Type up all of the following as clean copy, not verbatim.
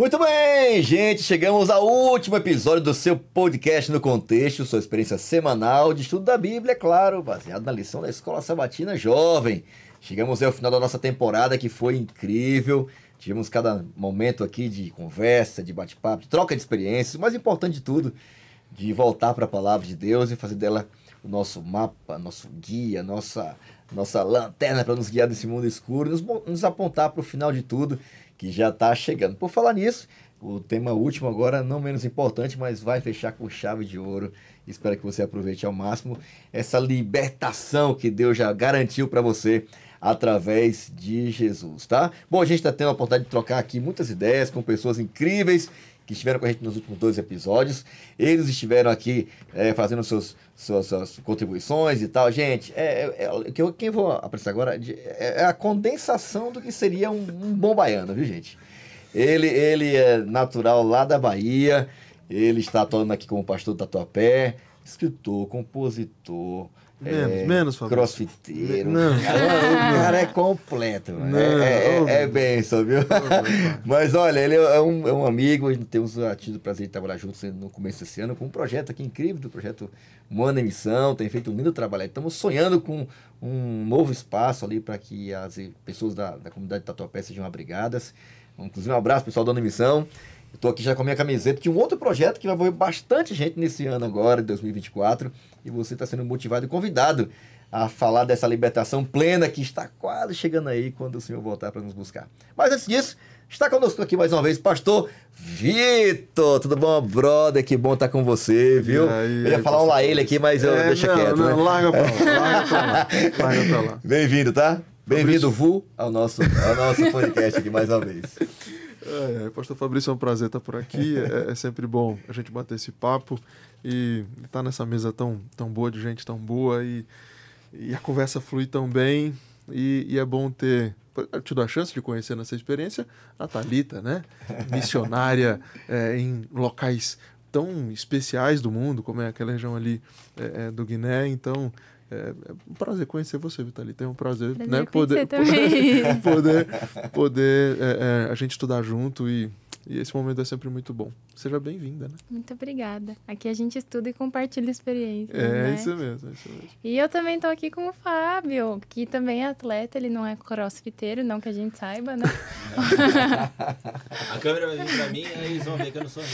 Muito bem, gente, chegamos ao último episódio do seu podcast No Contexto, sua experiência semanal de estudo da Bíblia, é claro, baseado na lição da Escola Sabatina Jovem. Chegamos ao final da nossa temporada, que foi incrível. Tivemos cada momento aqui de conversa, de bate-papo, de troca de experiências. O mais importante de tudo, de voltar para a Palavra de Deus e fazer dela o nosso mapa, nosso guia, nossa lanterna para nos guiar desse mundo escuro, nos apontar para o final de tudo, que já está chegando. Por falar nisso, o tema último agora, não menos importante, mas vai fechar com chave de ouro. Espero que você aproveite ao máximo essa libertação que Deus já garantiu para você através de Jesus, tá? Bom, a gente está tendo a oportunidade de trocar aqui muitas ideias com pessoas incríveis que estiveram com a gente nos últimos 2 episódios. Eles estiveram aqui fazendo suas contribuições e tal. Gente, quem eu vou apresentar agora é a condensação do que seria um bom baiano, viu, gente? Ele é natural lá da Bahia, ele está atuando aqui como pastor do Tatuapé, escritor, compositor... Menos, Fabrício. Crossfiteiro. Não. O cara é completo, mano. É benção, viu? Mas olha, ele é um amigo, a gente temos tido o prazer de trabalhar juntos no começo desse ano com um projeto aqui incrível, do projeto Moana Emissão, tem feito um lindo trabalho. Estamos sonhando com um novo espaço ali para que as pessoas da comunidade de Tatuapé sejam abrigadas. Inclusive, um abraço pessoal da Moana Emissão. Eu estou aqui já com a minha camiseta de um outro projeto que vai envolver bastante gente nesse ano agora, em 2024. E você está sendo motivado e convidado a falar dessa libertação plena que está quase chegando aí quando o Senhor voltar para nos buscar. Mas antes disso, está conosco aqui mais uma vez, pastor Vitor. Tudo bom, brother? Que bom estar com você, viu? Aí, eu ia falar um lá ele aqui, mas eu deixo quieto. Não, né? Larga para lá. Larga para lá. Bem-vindo, tá? Bem-vindo, Vu, ao nosso podcast aqui mais uma vez. Pastor Fabrício, é um prazer estar por aqui, é sempre bom a gente bater esse papo e estar nessa mesa tão boa, de gente tão boa, e a conversa flui tão bem, e é bom ter tido a chance de conhecer nessa experiência a Thalita, né? Missionária em locais tão especiais do mundo, como é aquela região ali do Guiné, então... É um prazer conhecer você, Vitalita. É um prazer né? poder a gente estudar junto e esse momento é sempre muito bom. Seja bem-vinda, né? Muito obrigada. Aqui a gente estuda e compartilha experiências, né? Isso mesmo. E eu também estou aqui com o Fábio, que também é atleta, ele não é crossfiteiro, não que a gente saiba, né? A câmera vai vir para mim e eles vão ver que eu não sou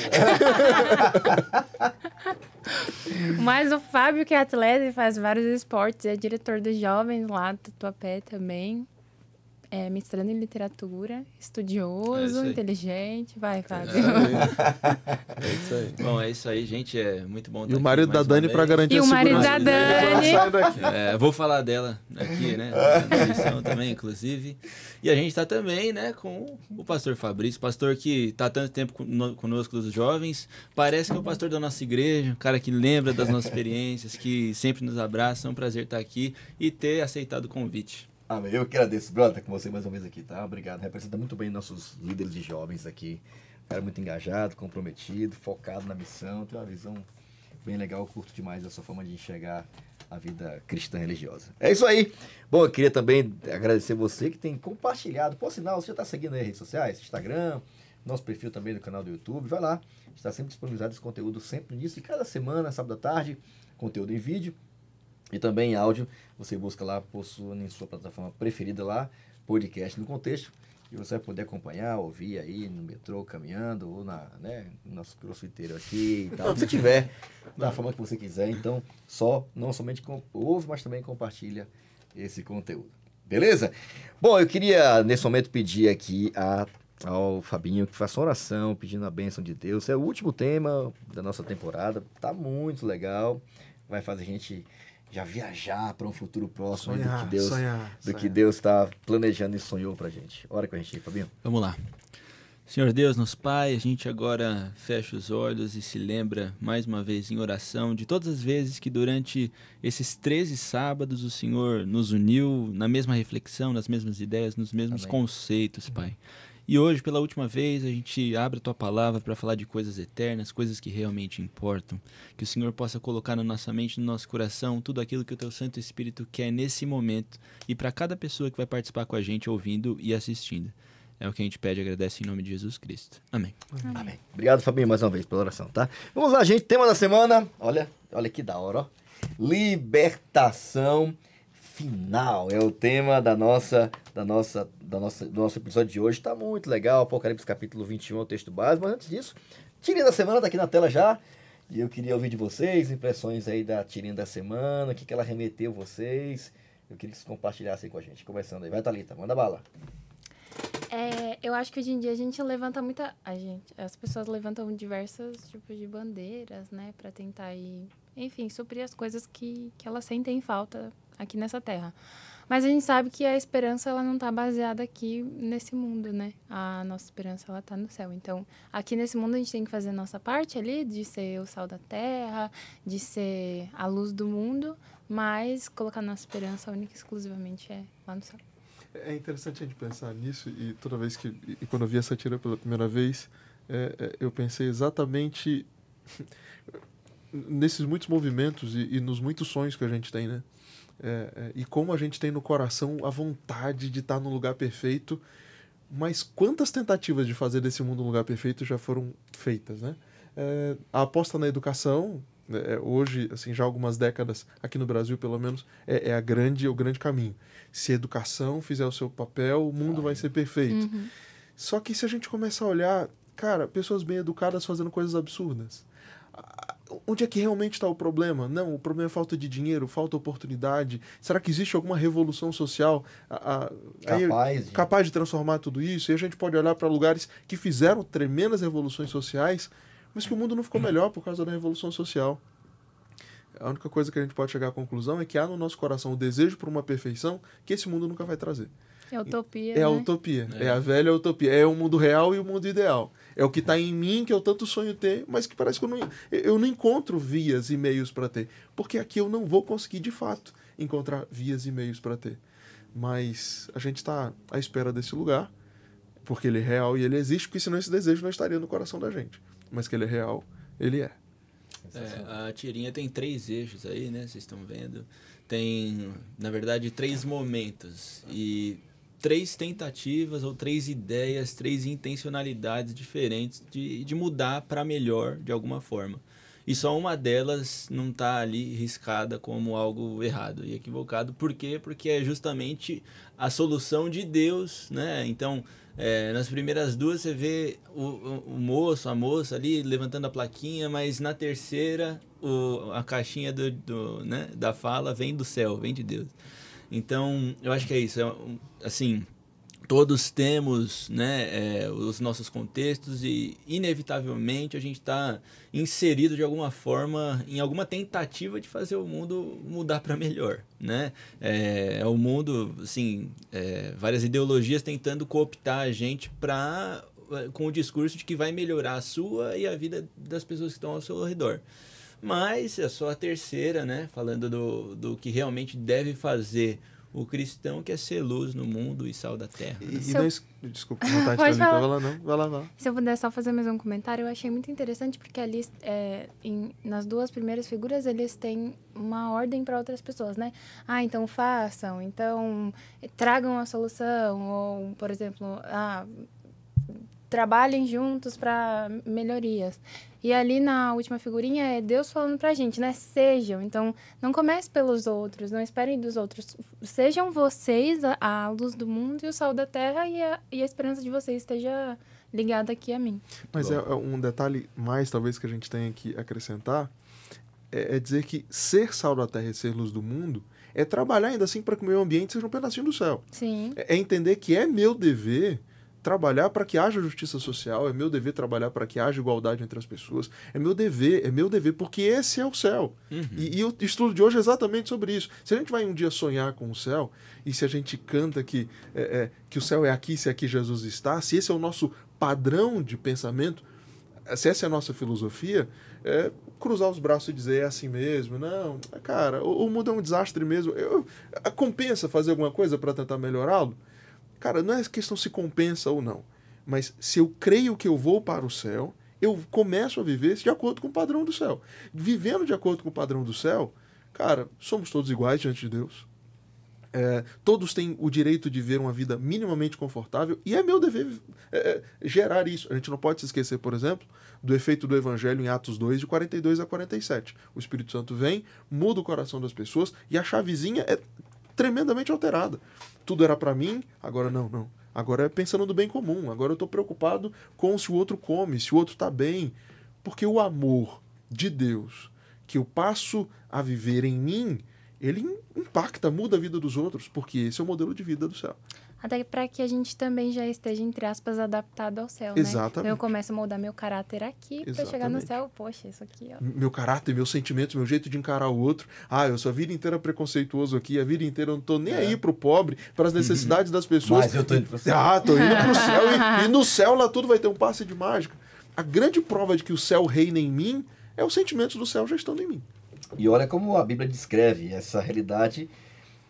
Mas o Fábio, que é atleta e faz vários esportes, é diretor dos jovens lá do Tatuapé também, é mestrando em literatura, estudioso, inteligente. Vai, Fábio. É isso aí. Bom, é isso aí, gente. É muito bom. E o marido da Dani para garantir a segurança. E o marido da Dani. Vou falar dela aqui, né? Na edição também, inclusive. E a gente está também, né, com o pastor Fabrício, pastor que está há tanto tempo conosco dos jovens. Parece que é o pastor da nossa igreja, um cara que lembra das nossas experiências, que sempre nos abraça. É um prazer estar aqui e ter aceitado o convite. Amém. Eu que agradeço, brother, estar com você mais uma vez aqui, tá? Obrigado. Representa muito bem nossos líderes de jovens aqui. Um cara muito engajado, comprometido, focado na missão. Tem uma visão bem legal. Eu curto demais a sua forma de enxergar a vida cristã religiosa. É isso aí. Bom, eu queria também agradecer você que tem compartilhado. Por sinal, você já está seguindo aí as redes sociais, Instagram, nosso perfil também do canal do YouTube. Vai lá. Está sempre disponibilizado esse conteúdo, sempre nisso. E cada semana, sábado à tarde, conteúdo em vídeo. E também em áudio, você busca lá, em sua plataforma preferida lá, podcast No Contexto, e você vai poder acompanhar, ouvir aí no metrô, caminhando, ou no nosso crossfiteiro aqui e tal. Se tiver, da forma que você quiser, então, não somente ouve, mas também compartilha esse conteúdo. Beleza? Bom, eu queria, nesse momento, pedir aqui ao Fabinho que faça oração, pedindo a bênção de Deus. É o último tema da nossa temporada, tá muito legal, vai fazer a gente... já viajar para um futuro próximo do que Deus está planejando e sonhou para a gente. Ora com a gente, Fabinho. Vamos lá. Senhor Deus, nosso Pai, a gente agora fecha os olhos e se lembra mais uma vez em oração de todas as vezes que durante esses 13 sábados o Senhor nos uniu na mesma reflexão, nas mesmas ideias, nos mesmos conceitos, Pai. E hoje, pela última vez, a gente abre a Tua Palavra para falar de coisas eternas, coisas que realmente importam. Que o Senhor possa colocar na nossa mente, no nosso coração, tudo aquilo que o Teu Santo Espírito quer nesse momento e para cada pessoa que vai participar com a gente, ouvindo e assistindo. É o que a gente pede e agradece em nome de Jesus Cristo. Amém. Amém. Amém. Obrigado, Fabinho, mais uma vez pela oração, tá? Vamos lá, gente. Tema da semana. Olha que da hora, ó. Libertação final. É o tema do nosso episódio de hoje. Tá muito legal. Apocalipse capítulo 21 é o texto base. Mas antes disso, tirinha da semana tá aqui na tela já. E eu queria ouvir de vocês impressões aí da tirinha da semana. O que ela remeteu vocês. Eu queria que vocês compartilhassem com a gente. Começando aí. Vai, Thalita. Manda bala. É, eu acho que hoje em dia a gente levanta muita... as pessoas levantam diversos tipos de bandeiras, né? Pra tentar ir... Enfim, suprir as coisas que elas sentem falta aqui nessa terra. Mas a gente sabe que a esperança, ela não tá baseada aqui nesse mundo, né? A nossa esperança, ela tá no céu. Então, aqui nesse mundo, a gente tem que fazer a nossa parte ali, de ser o sal da terra, de ser a luz do mundo, mas colocar nossa esperança única e exclusivamente é lá no céu. É interessante a gente pensar nisso, e toda vez que... E quando eu vi essa tira pela primeira vez, eu pensei exatamente nesses muitos movimentos e nos muitos sonhos que a gente tem, né? E como a gente tem no coração a vontade de estar no lugar perfeito, mas quantas tentativas de fazer desse mundo um lugar perfeito já foram feitas, né? A aposta na educação... hoje, assim, já há algumas décadas, aqui no Brasil pelo menos, é o grande caminho. Se a educação fizer o seu papel, o mundo vai ser perfeito. Uhum. Só que se a gente começar a olhar, cara, pessoas bem educadas fazendo coisas absurdas. Onde é que realmente está o problema? Não, o problema é falta de dinheiro, falta oportunidade. Será que existe alguma revolução social capaz de transformar tudo isso? E a gente pode olhar para lugares que fizeram tremendas revoluções sociais, mas que o mundo não ficou melhor por causa da revolução social. A única coisa que a gente pode chegar à conclusão é que há no nosso coração o desejo por uma perfeição que esse mundo nunca vai trazer. É utopia, né? É a utopia, é a velha utopia. É o mundo real e o mundo ideal. É o que está em mim, que eu tanto sonho ter, mas que parece que eu não encontro vias e meios para ter. Porque aqui eu não vou conseguir, de fato, encontrar vias e meios para ter. Mas a gente está à espera desse lugar, porque ele é real e ele existe, porque senão esse desejo não estaria no coração da gente. Mas que ele é real, ele é. A tirinha tem 3 eixos aí, né? Vocês estão vendo. Tem, na verdade, 3 momentos. E 3 tentativas ou 3 ideias, 3 intencionalidades diferentes de mudar para melhor de alguma forma. E só uma delas não está ali riscada como algo errado e equivocado. Por quê? Porque é justamente a solução de Deus, né? Então... nas primeiras 2 você vê o moço, a moça ali levantando a plaquinha, mas na terceira a caixinha da fala vem do céu, vem de Deus. Então, eu acho que é isso. Assim, todos temos, né, os nossos contextos e, inevitavelmente, a gente está inserido de alguma forma em alguma tentativa de fazer o mundo mudar para melhor, né? É o mundo, assim, várias ideologias tentando cooptar a gente com o discurso de que vai melhorar a sua e a vida das pessoas que estão ao seu redor. Mas é só a terceira, né? Falando do que realmente deve fazer o cristão, quer ser luz no mundo e sal da terra. Desculpa, não tá te falando, não. Vai lá, vai. Se eu puder só fazer mais um comentário, eu achei muito interessante porque ali, nas 2 primeiras figuras, eles têm uma ordem para outras pessoas, né? Ah, então façam, então tragam a solução, ou, por exemplo, trabalhem juntos para melhorias. E ali na última figurinha é Deus falando pra gente, né? Sejam. Então, não comece pelos outros, não esperem dos outros. Sejam vocês a luz do mundo e o sal da terra, e a esperança de vocês esteja ligada aqui a mim. Mas um detalhe mais, talvez, que a gente tenha que acrescentar, é dizer que ser sal da terra e ser luz do mundo é trabalhar ainda assim para que o meio ambiente seja um pedacinho do céu. Sim. É entender que é meu dever trabalhar para que haja justiça social, é meu dever trabalhar para que haja igualdade entre as pessoas, é meu dever, porque esse é o céu. Uhum. E o estudo de hoje é exatamente sobre isso. Se a gente vai um dia sonhar com o céu, e se a gente canta que o céu é aqui, se aqui Jesus está, se esse é o nosso padrão de pensamento, se essa é a nossa filosofia, cruzar os braços e dizer é assim mesmo, não, cara, o mundo é um desastre mesmo, compensa fazer alguma coisa para tentar melhorá-lo? Cara, não é questão se compensa ou não, mas se eu creio que eu vou para o céu, eu começo a viver de acordo com o padrão do céu. Vivendo de acordo com o padrão do céu, cara, somos todos iguais diante de Deus. Todos têm o direito de ver uma vida minimamente confortável e é meu dever gerar isso. A gente não pode se esquecer, por exemplo, do efeito do Evangelho em Atos 2, de 42 a 47. O Espírito Santo vem, muda o coração das pessoas e a chavezinha é tremendamente alterada. Tudo era para mim, agora não, não. Agora é pensando no bem comum, agora eu estou preocupado com se o outro come, se o outro está bem. Porque o amor de Deus que eu passo a viver em mim, ele impacta, muda a vida dos outros, porque esse é o modelo de vida do céu. Até para que a gente também já esteja, entre aspas, adaptado ao céu, exatamente. Né? Então eu começo a moldar meu caráter aqui para chegar no céu, poxa, isso aqui... ó. Meu caráter, meus sentimentos, meu jeito de encarar o outro. Ah, eu sou a vida inteira preconceituoso aqui, a vida inteira eu não tô nem aí pro pobre, para as necessidades das pessoas. Mas eu tô indo pro céu. Ah, tô indo pro céu e no céu lá tudo vai ter um passe de mágica. A grande prova de que o céu reina em mim é os sentimentos do céu já estando em mim. E olha como a Bíblia descreve essa realidade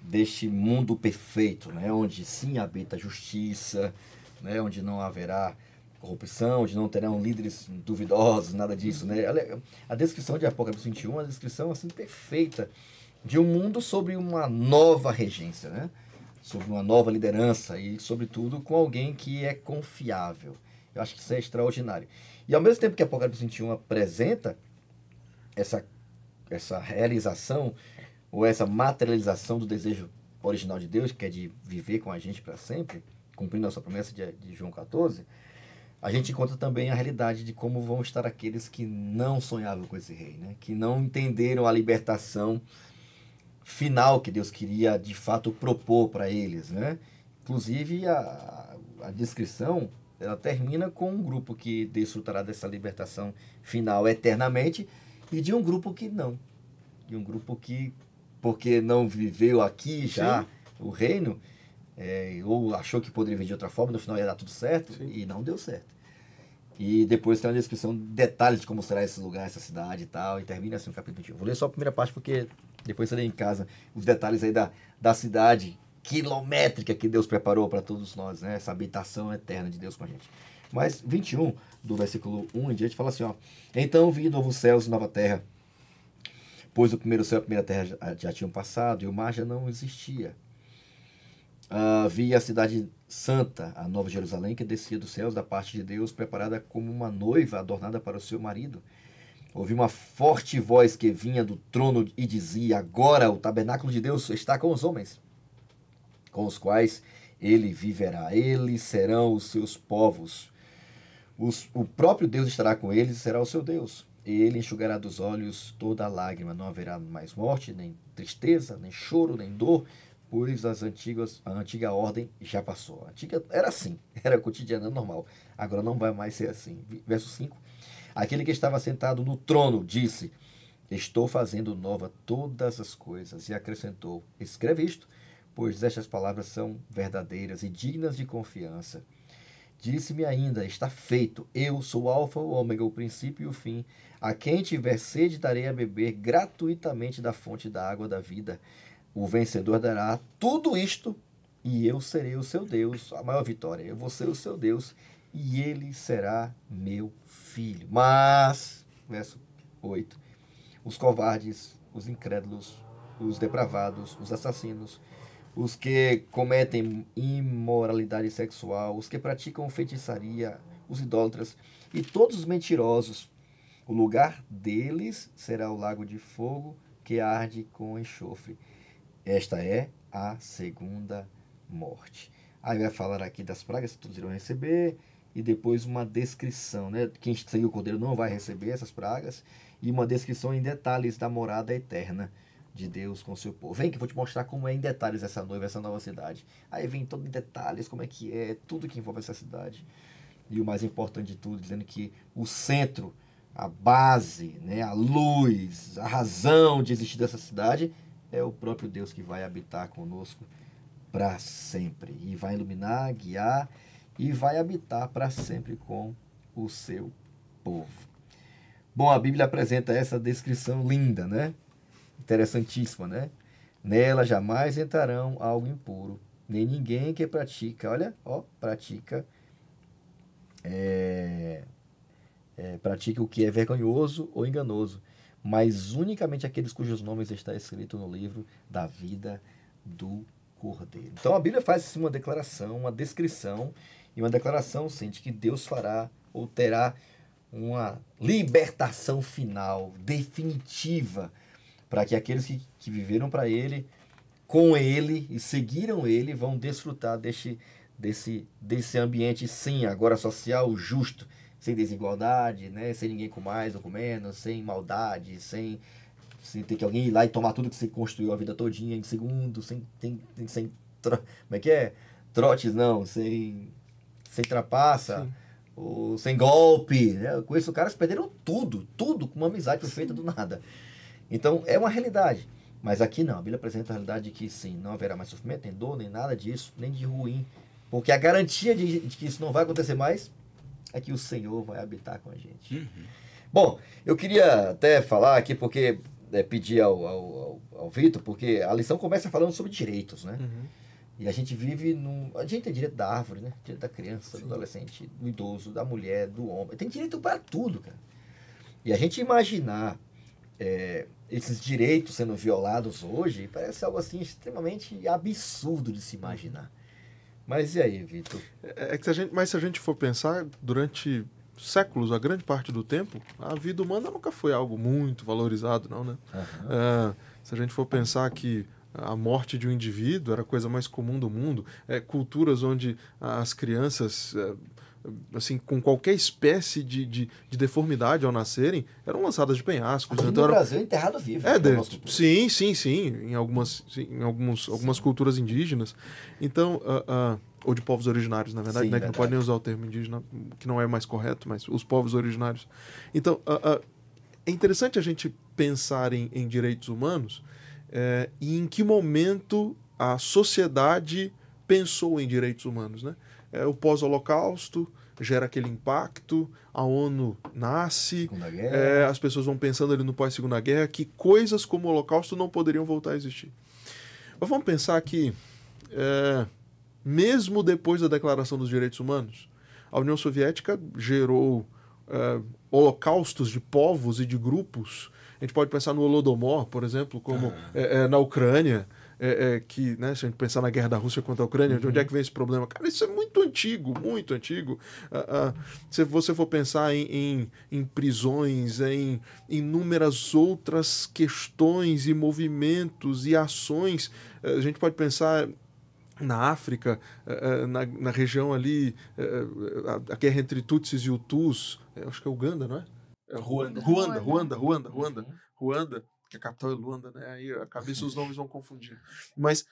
deste mundo perfeito, né? Onde sim habita a justiça, né? Onde não haverá corrupção, onde não terão líderes duvidosos, nada disso. Né? A descrição de Apocalipse 21 é uma descrição assim, perfeita de um mundo sobre uma nova regência, né? Sobre uma nova liderança e, sobretudo, com alguém que é confiável. Eu acho que isso é extraordinário. E ao mesmo tempo que Apocalipse 21 apresenta essa realização ou essa materialização do desejo original de Deus, que é de viver com a gente para sempre, cumprindo a sua promessa de João 14, a gente encontra também a realidade de como vão estar aqueles que não sonhavam com esse rei, né? Que não entenderam a libertação final que Deus queria, de fato, propor para eles. Né? Inclusive, a descrição ela termina com um grupo que desfrutará dessa libertação final eternamente, e de um grupo que não. De um grupo que, porque não viveu aqui já o reino, ou achou que poderia vir de outra forma, no final ia dar tudo certo, e não deu certo. E depois tem uma descrição, detalhes de como será esse lugar, essa cidade e tal, e termina assim o capítulo 21. Vou ler só a primeira parte, porque depois você lê em casa os detalhes aí da cidade quilométrica que Deus preparou para todos nós, né? Essa habitação eterna de Deus com a gente. Mas 21, do versículo 1 em diante, fala assim, ó. Então vi novos céus e nova terra, pois o primeiro céu e a primeira terra já tinham passado, e o mar já não existia. Vi a cidade santa, a Nova Jerusalém, que descia dos céus da parte de Deus, preparada como uma noiva adornada para o seu marido. Ouvi uma forte voz que vinha do trono e dizia, agora o tabernáculo de Deus está com os homens, com os quais ele viverá. Eles serão os seus povos. O próprio Deus estará com eles e será o seu Deus. Ele enxugará dos olhos toda lágrima. Não haverá mais morte, nem tristeza, nem choro, nem dor, pois a antiga ordem já passou. A antiga era assim, era cotidiana, normal. Agora não vai mais ser assim. Verso 5. Aquele que estava sentado no trono disse, estou fazendo nova todas as coisas. E acrescentou, escreve isto, pois estas palavras são verdadeiras e dignas de confiança. Disse-me ainda, está feito, eu sou o alfa, o ômega, o princípio e o fim. A quem tiver sede, darei a beber gratuitamente da fonte da água da vida. O vencedor dará tudo isto, e eu serei o seu Deus. A maior vitória, eu vou ser o seu Deus, e ele será meu filho. Mas, verso 8, os covardes, os incrédulos, os depravados, os assassinos, os que cometem imoralidade sexual, os que praticam feitiçaria, os idólatras e todos os mentirosos. O lugar deles será o lago de fogo que arde com enxofre. Esta é a segunda morte. Aí vai falar aqui das pragas que todos irão receber e depois uma descrição, né? Quem segue o cordeiro não vai receber essas pragas e uma descrição em detalhes da morada eterna de Deus com o seu povo. Vem que eu vou te mostrar como é em detalhes essa noiva, essa nova cidade. Aí vem todo em detalhes, como é que é, tudo que envolve essa cidade. E o mais importante de tudo, dizendo que o centro, a base, né, a luz, a razão de existir dessa cidade é o próprio Deus que vai habitar conosco para sempre. E vai iluminar, guiar e vai habitar para sempre com o seu povo. Bom, a Bíblia apresenta essa descrição linda, né? Interessantíssima, né? Nela jamais entrarão algo impuro, nem ninguém que pratica, olha, ó, pratica o que é vergonhoso ou enganoso, mas unicamente aqueles cujos nomes está escrito no livro da vida do cordeiro. Então a Bíblia faz assim, uma declaração, uma descrição, e uma declaração sim, de que Deus fará ou terá uma libertação final, definitiva, para que aqueles que viveram para ele, com ele e seguiram ele, vão desfrutar desse ambiente, sim, agora social, justo, sem desigualdade, né? Sem ninguém com mais ou com menos, sem maldade, sem ter que alguém ir lá e tomar tudo que você construiu a vida todinha em segundos, sem como é que é? Trotes, não, sem trapaça, sim. Ou sem golpe, né? Eu conheço caras que perderam tudo com uma amizade perfeita do nada. Então, é uma realidade. Mas aqui não, a Bíblia apresenta a realidade de que sim, não haverá mais sofrimento, nem dor, nem nada disso, nem de ruim. Porque a garantia de que isso não vai acontecer mais é que o Senhor vai habitar com a gente. Uhum. Bom, eu queria até falar aqui, porque pedir ao Vitor, porque a lição começa falando sobre direitos, né? Uhum. E a gente vive num... A gente tem direito da árvore, né? Direito da criança, sim. Do adolescente, do idoso, da mulher, do homem. Tem direito para tudo, cara. E a gente imaginar... esses direitos sendo violados hoje parece algo assim extremamente absurdo de se imaginar. Mas e aí, Vitor? Mas se a gente for pensar, durante séculos, a grande parte do tempo, a vida humana nunca foi algo muito valorizado, não, né? Uhum. Se a gente for pensar que a morte de um indivíduo era a coisa mais comum do mundo, culturas onde as crianças... assim, com qualquer espécie de deformidade ao nascerem, eram lançadas de penhascos. Então, no Brasil, enterrado vivo. Sim. Em algumas culturas indígenas. Então, ou de povos originários, na verdade, sim, né? Que não pode nem usar o termo indígena, que não é mais correto, mas os povos originários. Então, é interessante a gente pensar em direitos humanos e em que momento a sociedade pensou em direitos humanos, né? O pós-Holocausto gera aquele impacto, a ONU nasce, as pessoas vão pensando ali no pós-Segunda Guerra que coisas como o Holocausto não poderiam voltar a existir. Mas vamos pensar que, mesmo depois da Declaração dos Direitos Humanos, a União Soviética gerou holocaustos de povos e de grupos. A gente pode pensar no Holodomor, por exemplo, como na Ucrânia, que, né, se a gente pensar na guerra da Rússia contra a Ucrânia, de onde é que vem esse problema? Cara, isso é muito antigo. Se você for pensar em prisões, em inúmeras outras questões e movimentos e ações, a gente pode pensar na África, na região ali, a guerra entre Tutsis e Hutus, acho que é Uganda, não é? Ruanda. Que a capital é Luanda, né? Aí a cabeça os nomes vão confundir. Mas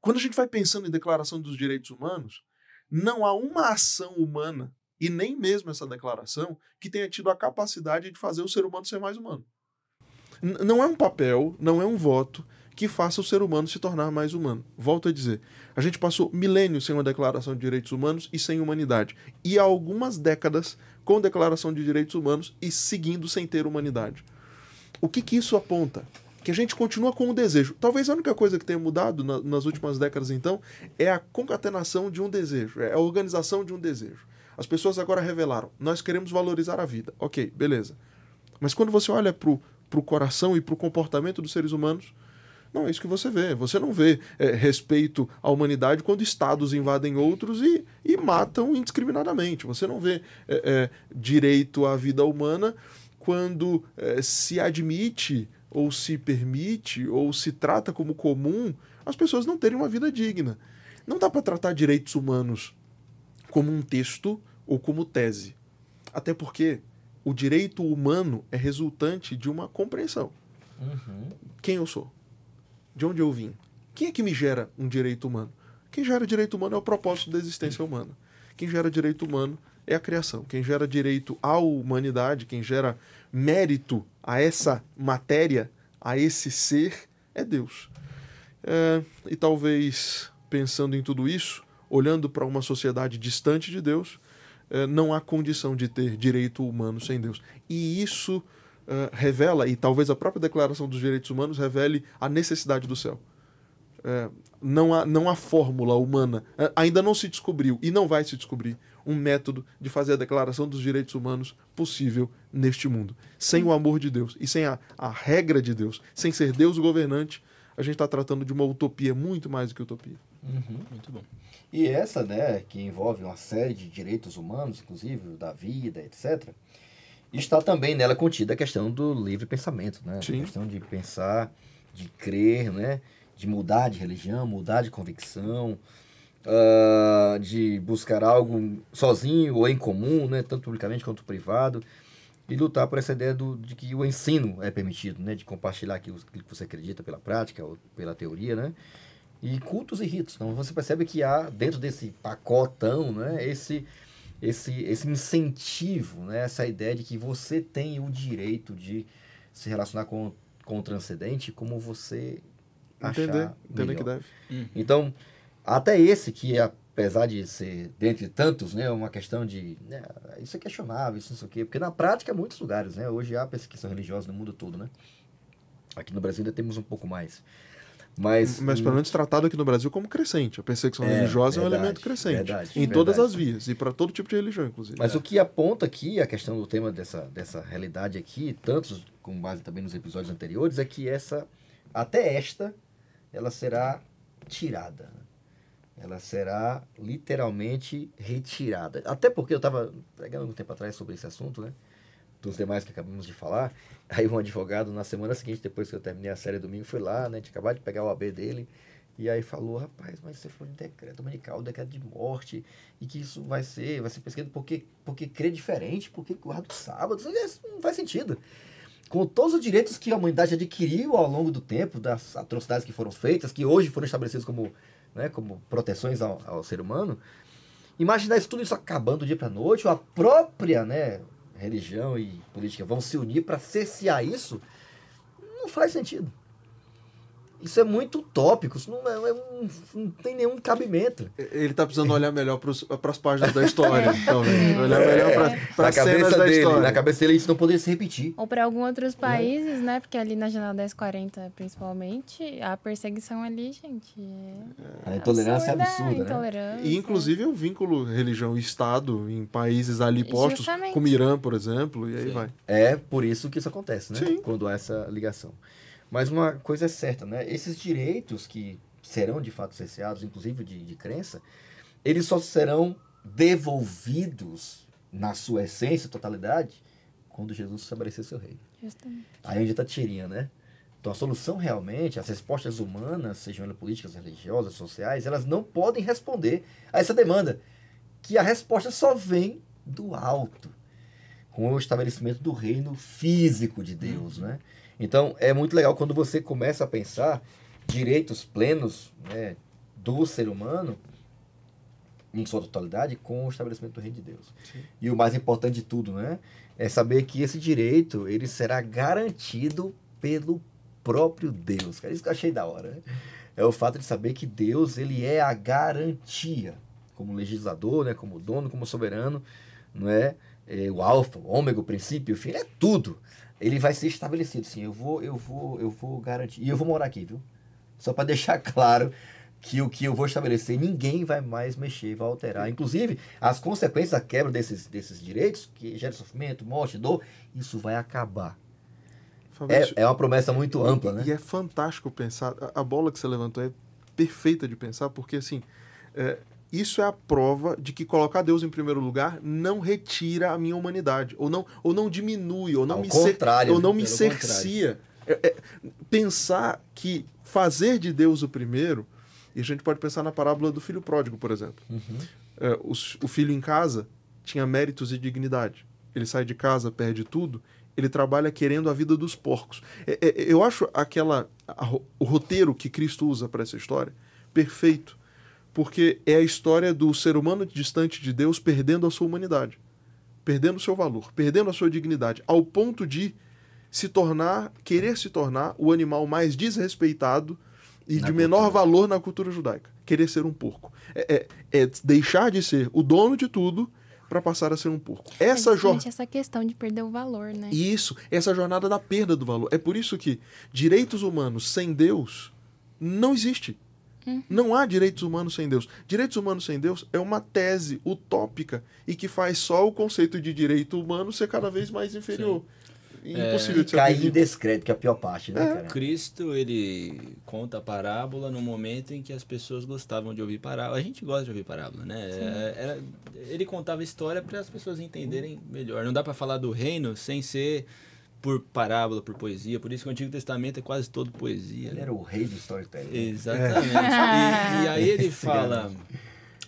quando a gente vai pensando em Declaração dos Direitos Humanos, não há uma ação humana, e nem mesmo essa declaração, que tenha tido a capacidade de fazer o ser humano ser mais humano. Não é um papel, não é um voto que faça o ser humano se tornar mais humano. Volto a dizer, a gente passou milênios sem uma Declaração de Direitos Humanos e sem humanidade. E há algumas décadas com Declaração de Direitos Humanos e seguindo sem ter humanidade. O que isso aponta? Que a gente continua com o desejo. Talvez a única coisa que tenha mudado nas últimas décadas, então, é a concatenação de um desejo, é a organização de um desejo. As pessoas agora revelaram, nós queremos valorizar a vida. Ok, beleza. Mas quando você olha pro coração e pro comportamento dos seres humanos, não é isso que você vê. Você não vê respeito à humanidade quando estados invadem outros e matam indiscriminadamente. Você não vê direito à vida humana quando se admite, ou se permite, ou se trata como comum, as pessoas não terem uma vida digna. Não dá para tratar direitos humanos como um texto ou como tese. Até porque o direito humano é resultante de uma compreensão. Uhum. Quem eu sou? De onde eu vim? Quem é que me gera um direito humano? Quem gera direito humano é o propósito da existência humana. Quem gera direito humano é a criação. Quem gera direito à humanidade, quem gera mérito a essa matéria, a esse ser, é Deus. E talvez, pensando em tudo isso, olhando para uma sociedade distante de Deus, não há condição de ter direito humano sem Deus. E isso revela, e talvez a própria Declaração dos Direitos Humanos revele a necessidade do céu. Não há fórmula humana, ainda não se descobriu e não vai se descobrir um método de fazer a Declaração dos Direitos Humanos possível neste mundo. Sem o amor de Deus e sem a regra de Deus, sem ser Deus governante, a gente está tratando de uma utopia muito mais do que utopia. Uhum, muito bom. E essa, né, que envolve uma série de direitos humanos, inclusive da vida, etc., está também nela contida a questão do livre pensamento, né? Sim. A questão de pensar, de crer, né? De mudar de religião, mudar de convicção, de buscar algo sozinho ou em comum, né? Tanto publicamente quanto privado, e lutar por essa ideia de que o ensino é permitido, né? De compartilhar aquilo que você acredita pela prática ou pela teoria, né? E cultos e ritos. Então você percebe que há, dentro desse pacotão, né? Esse incentivo, né? Essa ideia de que você tem o direito de se relacionar com o transcendente como você entender que deve. Então, até esse que, apesar de ser, dentre tantos, né, uma questão de, né, isso é questionável, isso não sei o quê, porque na prática, muitos lugares, né, hoje há perseguição religiosa no mundo todo, né? Aqui no Brasil ainda temos um pouco mais. Mas pelo menos tratado aqui no Brasil como crescente. A perseguição religiosa é um elemento crescente, em todas as vias, e para todo tipo de religião, inclusive. Mas o que aponta aqui, a questão do tema dessa realidade aqui, tantos com base também nos episódios anteriores, é que essa, até esta, ela será tirada. Ela será literalmente retirada. Até porque eu estava pregando um tempo atrás sobre esse assunto, né? Dos demais que acabamos de falar, aí um advogado, na semana seguinte, depois que eu terminei a série domingo, foi lá, né, a gente acabou de pegar o AB dele, e aí falou, rapaz, mas você falou de decreto dominical, decreto de morte, e que isso vai ser perseguido porque crê diferente, porque guarda o sábado, isso não faz sentido. Com todos os direitos que a humanidade adquiriu ao longo do tempo, das atrocidades que foram feitas, que hoje foram estabelecidas como, né, como proteções ao ser humano, imaginar isso, tudo isso acabando do dia para a noite, ou a própria, né, religião e política vão se unir para cercear isso, não faz sentido. Isso é muito utópico, isso não tem nenhum cabimento. Ele está precisando olhar melhor para as páginas da história, talvez. Olhar melhor para as cenas da história. Na cabeça dele isso não poderia se repetir. Ou para alguns outros países, né? Porque ali na Janela 1040, principalmente, a perseguição ali, gente, a intolerância absurda, né? Intolerância. E, inclusive, o vínculo religião e Estado em países ali postos, justamente, como Irã, por exemplo, e aí vai. É por isso que isso acontece, né? Sim. Quando há essa ligação. Mas uma coisa é certa, né? Esses direitos que serão de fato cerceados, inclusive de crença, eles só serão devolvidos na sua essência, totalidade, quando Jesus estabelecer seu reino. Justamente. Aí onde está a tirinha, né? Então a solução realmente, as respostas humanas, sejam elas políticas, religiosas, sociais, elas não podem responder a essa demanda, que a resposta só vem do alto, com o estabelecimento do reino físico de Deus, né? Então, é muito legal quando você começa a pensar direitos plenos, né, do ser humano, em sua totalidade, com o estabelecimento do reino de Deus. Sim. E o mais importante de tudo, né, é saber que esse direito, ele será garantido pelo próprio Deus. Cara, isso que eu achei da hora, né? É o fato de saber que Deus, ele é a garantia, como legislador, né, como dono, como soberano, não é? É o alfa, o ômega, o princípio, o fim, ele é tudo. Ele vai ser estabelecido, sim. Eu vou garantir. E eu vou morar aqui, viu? Só para deixar claro que o que eu vou estabelecer, ninguém vai mais mexer, vai alterar. Inclusive, as consequências da quebra desses direitos, que gera sofrimento, morte, dor, isso vai acabar. Fabrício, é uma promessa muito ampla, né? E é fantástico pensar. A bola que você levantou é perfeita de pensar, porque, assim, isso é a prova de que colocar Deus em primeiro lugar não retira a minha humanidade, ou não diminui, ou não me cercia. Pensar que fazer de Deus o primeiro, e a gente pode pensar na parábola do filho pródigo, por exemplo. Uhum. O filho em casa tinha méritos e dignidade. Ele sai de casa, perde tudo, ele trabalha querendo a vida dos porcos. Eu acho o roteiro que Cristo usa para essa história perfeito. Porque é a história do ser humano distante de Deus perdendo a sua humanidade, perdendo o seu valor, perdendo a sua dignidade, ao ponto de querer se tornar o animal mais desrespeitado e de menor valor na cultura judaica. Querer ser um porco. É deixar de ser o dono de tudo para passar a ser um porco. Essa questão de perder o valor, né? Isso, essa jornada da perda do valor. É por isso que direitos humanos sem Deus não existe. Não há direitos humanos sem Deus. Direitos humanos sem Deus é uma tese utópica e que faz só o conceito de direito humano ser cada vez mais inferior. Sim. Impossível de ser cair em descrédito, que é a pior parte, né, cara? Cristo, ele conta a parábola no momento em que as pessoas gostavam de ouvir parábola. A gente gosta de ouvir parábola, né? Ele contava história para as pessoas entenderem melhor. Não dá para falar do reino sem ser por parábola, por poesia. Por isso que o Antigo Testamento é quase todo poesia. Ele era o rei do storytelling. Exatamente. E aí ele fala...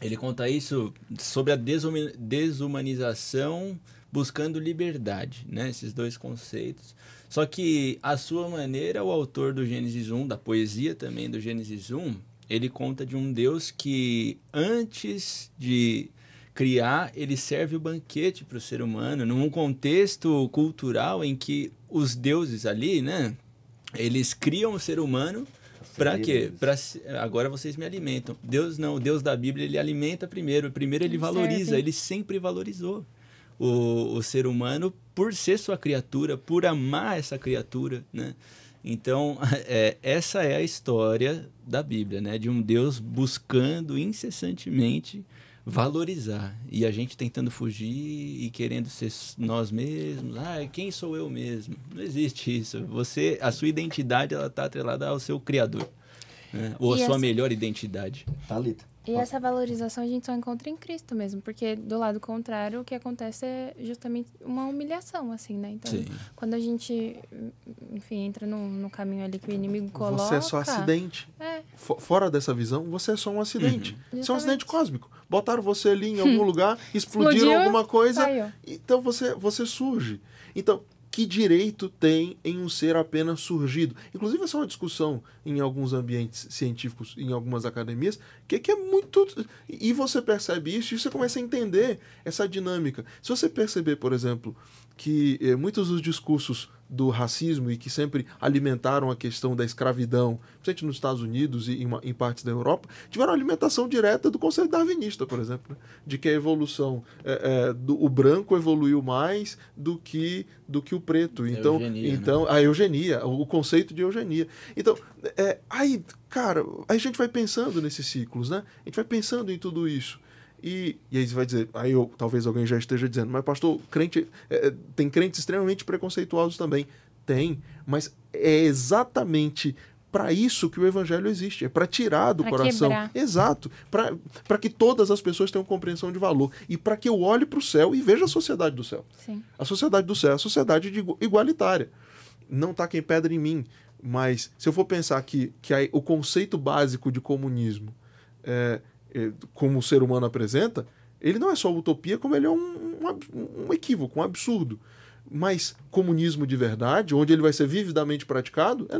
Ele conta isso sobre a desumanização buscando liberdade, né? Esses dois conceitos. Só que, à sua maneira, o autor do Gênesis 1, da poesia também do Gênesis 1, ele conta de um Deus que, antes de criar, ele serve o banquete para o ser humano, num contexto cultural em que os deuses ali, né? Eles criam o ser humano... Para quê? Pra, agora vocês me alimentam. Deus não, o Deus da Bíblia, ele alimenta primeiro. Primeiro ele valoriza, ele sempre valorizou o ser humano por ser sua criatura, por amar essa criatura, né? Então, essa é a história da Bíblia, né? De um Deus buscando incessantemente valorizar. E a gente tentando fugir e querendo ser nós mesmos. Ah, quem sou eu mesmo? Não existe isso. Você, a sua identidade, ela está atrelada ao seu criador, né? Ou a sua melhor identidade. Thalita. E essa valorização a gente só encontra em Cristo mesmo, porque do lado contrário o que acontece é justamente uma humilhação, assim, né? Então, sim, quando a gente, enfim, entra no caminho ali que o inimigo coloca... Você é só acidente. É. Fora dessa visão, você é só um acidente. Uhum. Você é um acidente cósmico. Botaram você ali em algum lugar, explodiram alguma coisa, saiu. Então você surge. Então... Que direito tem em um ser apenas surgido? Inclusive, essa é uma discussão em alguns ambientes científicos, em algumas academias, que é muito... E você percebe isso e você começa a entender essa dinâmica. Se você perceber, por exemplo, que muitos dos discursos do racismo e que sempre alimentaram a questão da escravidão, principalmente nos Estados Unidos e em partes da Europa, tiveram alimentação direta do conceito darwinista, por exemplo, né? De que a evolução o branco evoluiu mais do que o preto. Então, eugenia, né? A eugenia, o conceito de eugenia. Então, aí, cara, a gente vai pensando nesses ciclos, né? A gente vai pensando em tudo isso. E aí você vai dizer, talvez alguém já esteja dizendo, mas pastor, tem crentes extremamente preconceituosos também. Tem, mas é exatamente para isso que o evangelho existe, é para tirar do coração. Quebrar. Exato, para que todas as pessoas tenham compreensão de valor e para que eu olhe para o céu e veja a sociedade do céu. Sim. A sociedade do céu é a sociedade igualitária. Não taquem pedra em mim, mas se eu for pensar que o conceito básico de comunismo como o ser humano apresenta, ele não é só utopia, como ele é um equívoco, um absurdo. Mas comunismo de verdade, onde ele vai ser vividamente praticado, é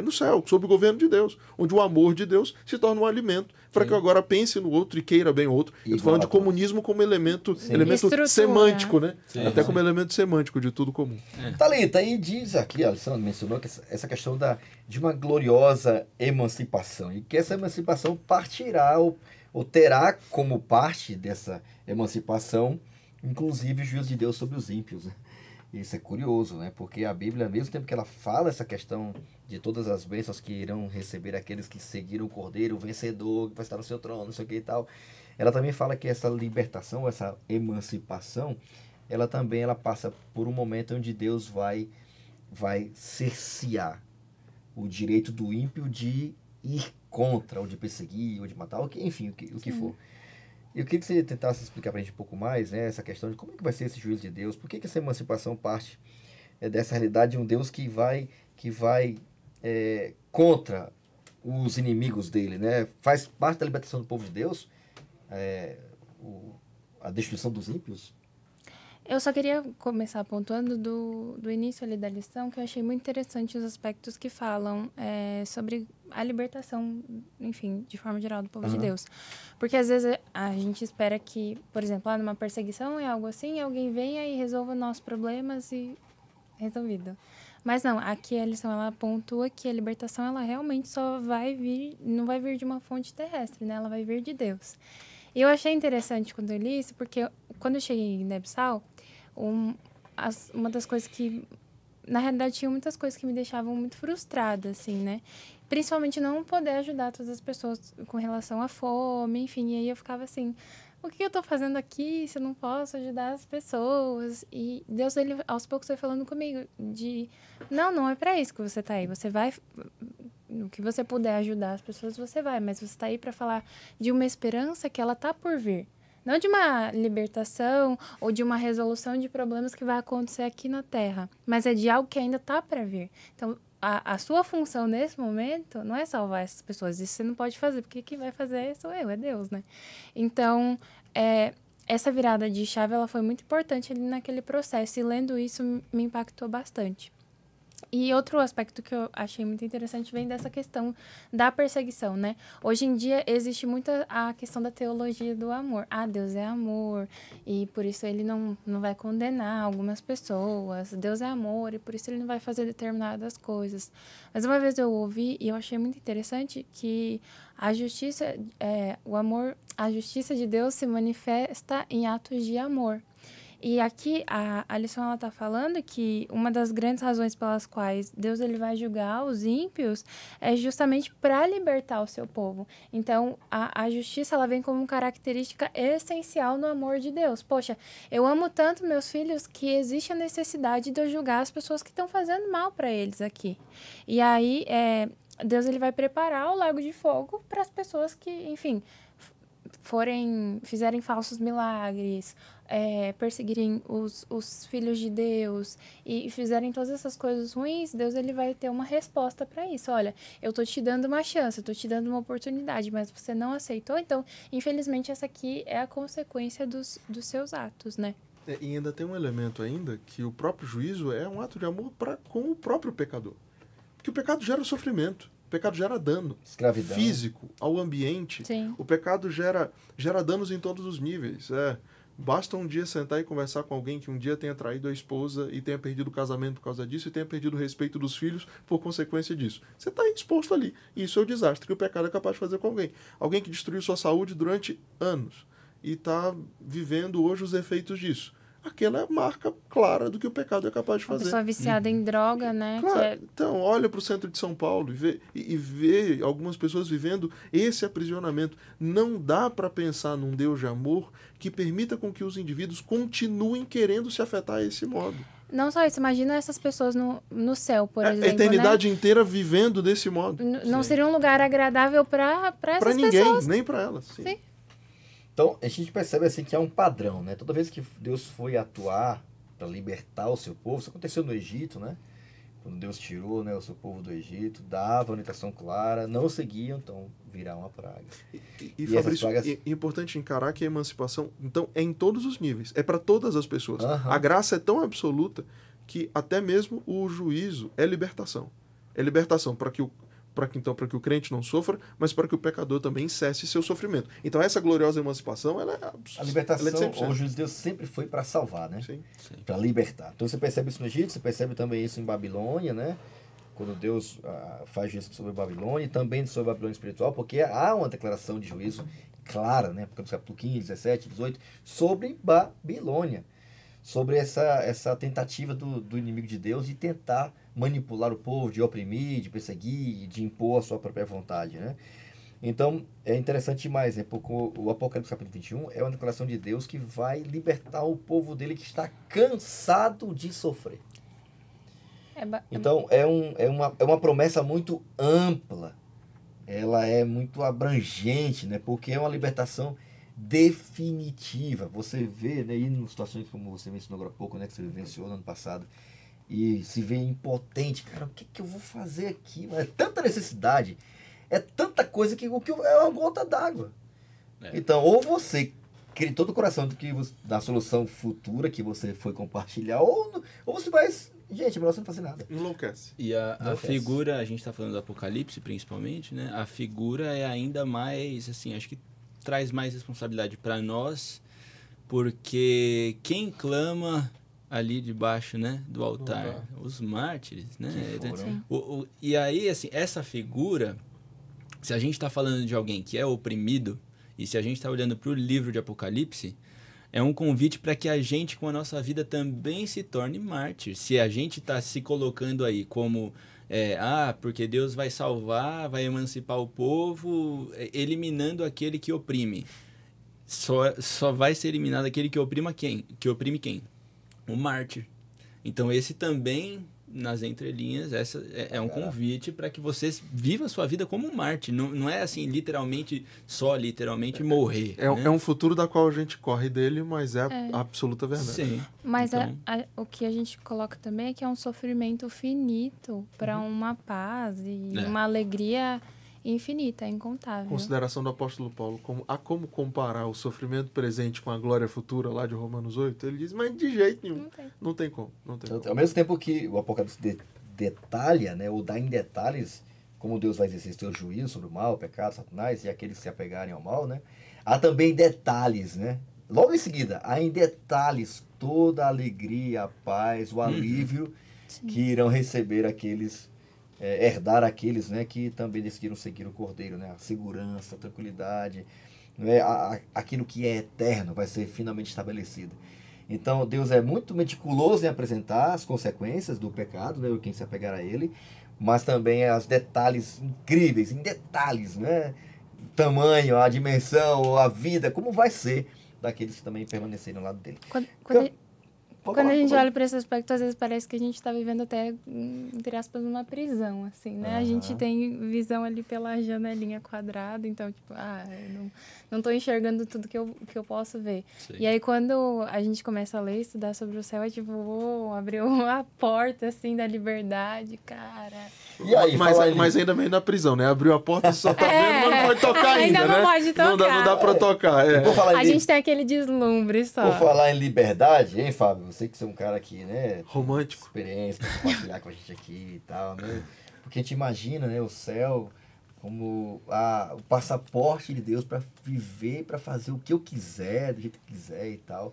no céu, sob o governo de Deus, onde o amor de Deus se torna um alimento para que eu agora pense no outro e queira bem o outro. Eu estou falando de comunismo como elemento semântico, né? Sim, até sim, como elemento semântico de tudo comum. Thalita, e diz aqui, Alessandro mencionou que essa questão de uma gloriosa emancipação, e que essa emancipação partirá ou terá como parte dessa emancipação inclusive o juízo de Deus sobre os ímpios. Isso é curioso, né? Porque a Bíblia, ao mesmo tempo que ela fala essa questão de todas as bênçãos que irão receber aqueles que seguiram o Cordeiro, o vencedor, que vai estar no seu trono, não sei o que e tal, ela também fala que essa libertação, essa emancipação, ela também passa por um momento onde Deus vai cercear o direito do ímpio de ir contra, ou de perseguir, ou de matar, ou que, enfim, o que for. Eu queria que você tentasse explicar para a gente um pouco mais, né, essa questão de como é que vai ser esse juízo de Deus, por que essa emancipação parte dessa realidade de um Deus que vai contra os inimigos dele, né? Faz parte da libertação do povo de Deus, a destruição dos ímpios? Eu só queria começar pontuando do início ali da lição, que eu achei muito interessante os aspectos que falam sobre a libertação, enfim, de forma geral, do povo de Deus. Porque às vezes a gente espera que, por exemplo, numa perseguição é algo assim, alguém venha e resolva nossos problemas e resolvido. Mas não, aqui a lição ela pontua que a libertação ela realmente só vai vir, não vai vir de uma fonte terrestre, né? Ela vai vir de Deus. E eu achei interessante quando eu li isso, porque quando eu cheguei em Guiné-Bissau, uma das coisas que... Na realidade, tinha muitas coisas que me deixavam muito frustrada, assim, né? Principalmente não poder ajudar todas as pessoas com relação à fome, enfim. E aí eu ficava assim... o que eu estou fazendo aqui se eu não posso ajudar as pessoas? E Deus, ele, aos poucos, foi falando comigo de, não é para isso que você está aí. Você vai, no que você puder ajudar as pessoas, você vai. Mas você está aí para falar de uma esperança que ela está por vir. Não de uma libertação ou de uma resolução de problemas que vai acontecer aqui na Terra. Mas é de algo que ainda está para vir. Então, a sua função nesse momento não é salvar essas pessoas. Isso você não pode fazer, porque quem vai fazer sou eu, é Deus, né? Então, essa virada de chave, ela foi muito importante ali naquele processo. E lendo isso, me impactou bastante. E outro aspecto que eu achei muito interessante vem dessa questão da perseguição, né? Hoje em dia existe muito a questão da teologia do amor. Ah, Deus é amor e por isso ele não vai condenar algumas pessoas. Deus é amor e por isso ele não vai fazer determinadas coisas. Mas uma vez eu ouvi e eu achei muito interessante que a justiça, a justiça de Deus se manifesta em atos de amor. E aqui a lição está falando que uma das grandes razões pelas quais Deus ele vai julgar os ímpios é justamente para libertar o seu povo. Então, a justiça ela vem como característica essencial no amor de Deus. Poxa, eu amo tanto meus filhos que existe a necessidade de eu julgar as pessoas que estão fazendo mal para eles aqui. E aí, Deus ele vai preparar o lago de fogo para as pessoas que, enfim, fizerem falsos milagres, perseguirem os filhos de Deus e fizerem todas essas coisas ruins. Deus ele vai ter uma resposta para isso. Olha, eu tô te dando uma chance, eu tô te dando uma oportunidade, mas você não aceitou, então, infelizmente, essa aqui é a consequência dos seus atos, né? E ainda tem um elemento ainda que o próprio juízo é um ato de amor com o próprio pecador. Porque o pecado gera sofrimento. O pecado gera dano físico ao ambiente. Sim. O pecado gera danos em todos os níveis. Basta um dia sentar e conversar com alguém que um dia tenha traído a esposa e tenha perdido o casamento por causa disso e tenha perdido o respeito dos filhos por consequência disso. Você está exposto ali. Isso é o desastre que o pecado é capaz de fazer com alguém. Alguém que destruiu sua saúde durante anos e está vivendo hoje os efeitos disso. Aquela é a marca clara do que o pecado é capaz de fazer. Uma pessoa viciada em droga, né? Claro. Então, olha para o centro de São Paulo e vê algumas pessoas vivendo esse aprisionamento. Não dá para pensar num Deus de amor que permita com que os indivíduos continuem querendo se afetar a esse modo. Não só isso, imagina essas pessoas no céu, por exemplo. A eternidade, né, inteira vivendo desse modo. Não seria um lugar agradável para essas pessoas. Para ninguém, nem para elas. Sim. Sim. Então, a gente percebe assim que há um padrão, né? Toda vez que Deus foi atuar para libertar o seu povo, isso aconteceu no Egito, né? Quando Deus tirou, né, o seu povo do Egito, dava orientação clara, não seguiam, então virá uma praga. E Fabrício, pragas... é importante encarar que a emancipação, então, é em todos os níveis, é para todas as pessoas. Uhum. A graça é tão absoluta que até mesmo o juízo é libertação. É libertação para que o para que o crente não sofra, mas para que o pecador também cesse seu sofrimento. Então, essa gloriosa emancipação, ela é absurda. A libertação, o juízo de Deus sempre foi para salvar, né? Sim, sim. Para libertar. Então, você percebe isso no Egito, você percebe também isso em Babilônia, né? Quando Deus faz juízo sobre a Babilônia, e também sobre a Babilônia espiritual, porque há uma declaração de juízo clara, né? Porque capítulo 15, 17, 18, sobre Babilônia. Sobre essa tentativa do inimigo de Deus de tentar manipular o povo, de oprimir, de perseguir, de impor a sua própria vontade, né? Então, é interessante demais, né? Porque o Apocalipse capítulo 21 é uma declaração de Deus que vai libertar o povo dele que está cansado de sofrer. Então, é uma promessa muito ampla, ela é muito abrangente, né? Porque é uma libertação definitiva. Você vê, né, em situações como você mencionou agora há pouco, né, que você vivenciou no ano passado, e se vê impotente. Cara, o que, que eu vou fazer aqui? É tanta necessidade, é tanta coisa que é uma gota d'água. Então, ou você crê todo o coração da solução futura que você foi compartilhar, ou você vai... Gente, é melhor você não fazer nada. Enlouquece. E a figura, a gente está falando do Apocalipse principalmente, né? A figura é ainda mais, assim, acho que traz mais responsabilidade para nós, porque quem clama ali debaixo, né, do altar, os mártires, né? E aí, assim, essa figura, se a gente está falando de alguém que é oprimido, e se a gente está olhando para o livro de Apocalipse, é um convite para que a gente, com a nossa vida, também se torne mártir. Se a gente está se colocando aí como... porque Deus vai salvar, vai emancipar o povo, eliminando aquele que oprime. só vai ser eliminado aquele que oprima quem? Que oprime quem? O mártir. Então esse também, nas entrelinhas, essa é um convite para que você viva a sua vida como um mártir. Não, não é assim, literalmente, só literalmente morrer. Né? É um futuro da qual a gente corre dele, mas é a absoluta verdade. Sim. Mas então... o que a gente coloca também é que é um sofrimento finito para uma paz e uma alegria... infinita, incontável. Consideração do apóstolo Paulo, como comparar o sofrimento presente com a glória futura lá de Romanos 8, ele diz, mas de jeito nenhum, não tem como. Ao mesmo tempo que o Apocalipse detalha, né, ou dá em detalhes como Deus vai exercer seu juízo sobre o mal, o pecado, Satanás e aqueles que se apegarem ao mal, né, há também detalhes, né, logo em seguida, há em detalhes toda a alegria, a paz, o alívio que irão receber aqueles... herdar aqueles, né, que também decidiram seguir o Cordeiro, né, a segurança, a tranquilidade, né, aquilo que é eterno vai ser finalmente estabelecido. Então Deus é muito meticuloso em apresentar as consequências do pecado, né, quem se apegar a ele, mas também os detalhes incríveis, em detalhes, né, tamanho, a dimensão, a vida, como vai ser daqueles que também permanecerem ao lado dele. Quando a gente olha para esse aspecto, às vezes parece que a gente está vivendo até, entre aspas, uma prisão, assim, né? A gente tem visão ali pela janelinha quadrada, então, tipo, eu não estou enxergando tudo que eu posso ver. Sim. E aí, quando a gente começa a ler e estudar sobre o céu, é tipo, abriu uma porta, assim, da liberdade, cara. E aí, mas ainda meio na prisão, né? Abriu a porta, só tá vendo, mas não pode tocar ainda, né? Ainda não pode tocar. Não dá para tocar, A gente tem aquele deslumbre só. Vou falar em liberdade, hein, Fábio? Você que é um cara aqui, né? Romântico. Experiência, pra compartilhar com a gente aqui e tal, né? Porque a gente imagina, né? O céu como o passaporte de Deus para viver, para fazer o que eu quiser, do jeito que quiser e tal.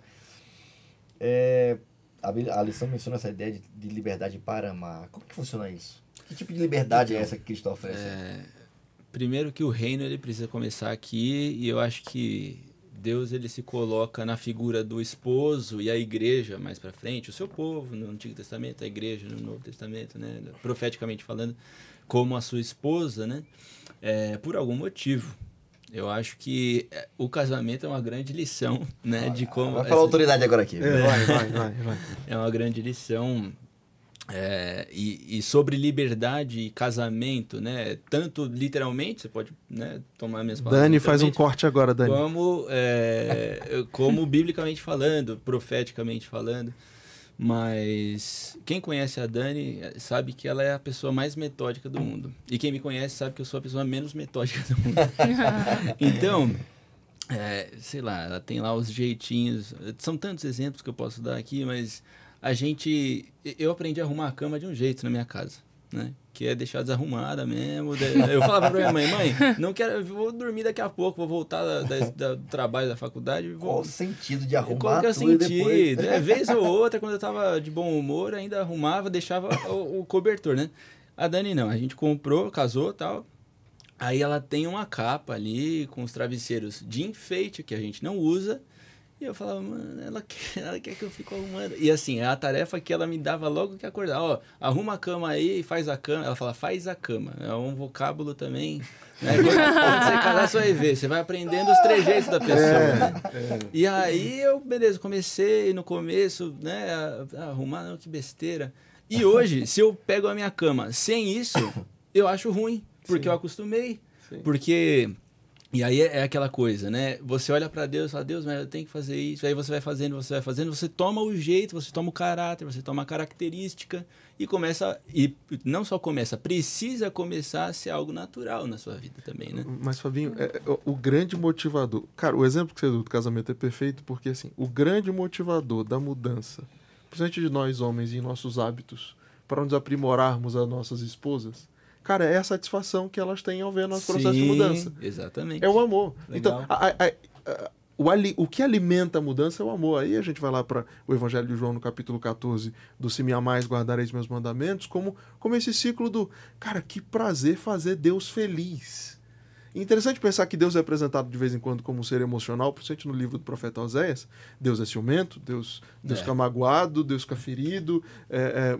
A lição menciona essa ideia de liberdade para amar. Como que funciona isso? Que tipo de liberdade é essa que Cristo oferece? Primeiro que o reino, ele precisa começar aqui, e eu acho que Deus, ele se coloca na figura do esposo e a igreja mais para frente, o seu povo no Antigo Testamento, a igreja no Novo Testamento, né, profeticamente falando, como a sua esposa, né, por algum motivo. Eu acho que o casamento é uma grande lição, né, de como... Vai falar autoridade agora aqui. Vai. É uma grande lição... E sobre liberdade e casamento, né? Tanto literalmente, você pode, né, tomar minhas palavras. Dani, faz um corte agora, Dani. Como biblicamente falando, profeticamente falando. Mas quem conhece a Dani sabe que ela é a pessoa mais metódica do mundo. E quem me conhece sabe que eu sou a pessoa menos metódica do mundo. Então... sei lá, ela tem lá os jeitinhos. São tantos exemplos que eu posso dar aqui, mas... Eu aprendi a arrumar a cama de um jeito na minha casa, né? Que é deixar desarrumada mesmo. Eu falava pra minha mãe, não quero, vou dormir daqui a pouco, vou voltar do trabalho da faculdade. Qual o sentido de arrumar? Qual que é o sentido? Vez ou outra, quando eu tava de bom humor, ainda arrumava, deixava o cobertor, né? A Dani não, a gente comprou, casou e tal. Aí ela tem uma capa ali com os travesseiros de enfeite que a gente não usa. E eu falava, mano, ela quer que eu fique arrumando. E assim, a tarefa que ela me dava logo que acordava. Ó, arruma a cama aí, faz a cama. Ela fala, faz a cama. É um vocábulo também. Né? Quando você casar, você vai ver. Você vai aprendendo os trejeitos da pessoa. Né? E aí eu, beleza, comecei no começo, né? A arrumar, não, que besteira. E hoje, se eu pego a minha cama sem isso, eu acho ruim. Porque eu acostumei. Sim. Porque... E aí é aquela coisa, né? Você olha para Deus e fala, Deus, mas eu tenho que fazer isso. Aí você vai fazendo, você toma o jeito, você toma o caráter, você toma a característica e começa, e não só começa, precisa começar a ser algo natural na sua vida também, né? Mas, Fabinho, o grande motivador... Cara, o exemplo que você deu do casamento é perfeito porque, assim, o grande motivador da mudança, principalmente de nós homens e nossos hábitos, para nos aprimorarmos as nossas esposas... Cara, é a satisfação que elas têm ao ver nosso processo de mudança. Exatamente. É o amor. Legal. Então, o que alimenta a mudança é o amor. Aí a gente vai lá para o Evangelho de João, no capítulo 14, do se me amais, guardareis meus mandamentos, como esse ciclo do, cara, que prazer fazer Deus feliz. Interessante pensar que Deus é apresentado de vez em quando como um ser emocional, principalmente no livro do profeta Oséias. Deus é ciumento, Deus fica magoado, Deus fica ferido.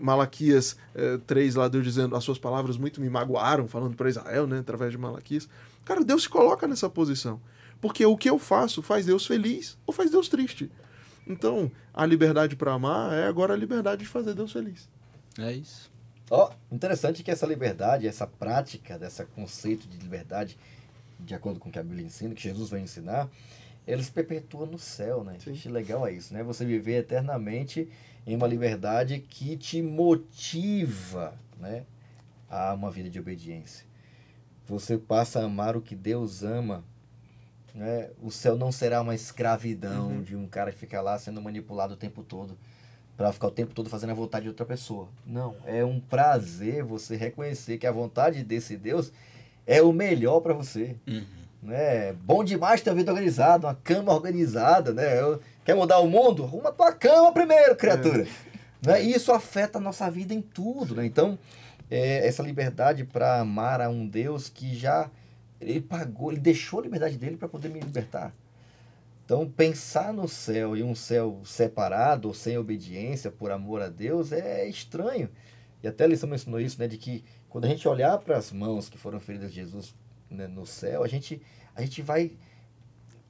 Malaquias 3, lá Deus dizendo, as suas palavras muito me magoaram, falando para Israel, né, através de Malaquias. Cara, Deus se coloca nessa posição. Porque o que eu faço faz Deus feliz ou faz Deus triste. Então, a liberdade para amar é agora a liberdade de fazer Deus feliz. É isso. Ó, interessante que essa liberdade, essa prática, desse conceito de liberdade, de acordo com o que a Bíblia ensina, que Jesus vai ensinar, ele se perpetua no céu, né? Sim. Que legal é isso, né? Você viver eternamente em uma liberdade que te motiva, né, a uma vida de obediência. Você passa a amar o que Deus ama, né? O céu não será uma escravidão de um cara que fica lá sendo manipulado o tempo todo, para ficar o tempo todo fazendo a vontade de outra pessoa. Não, é um prazer você reconhecer que a vontade desse Deus é o melhor para você. Né? Bom demais ter uma vida organizada, uma cama organizada, né? Quer mudar o mundo? Arruma tua cama primeiro, criatura. Né? E isso afeta a nossa vida em tudo, né? Então, essa liberdade para amar a um Deus que já ele pagou, ele deixou a liberdade dele para poder me libertar. Então, pensar no céu e um céu separado ou sem obediência por amor a Deus é estranho. E até a lição mencionou isso, né? De que quando a gente olhar para as mãos que foram feridas de Jesus, né, no céu, a gente vai...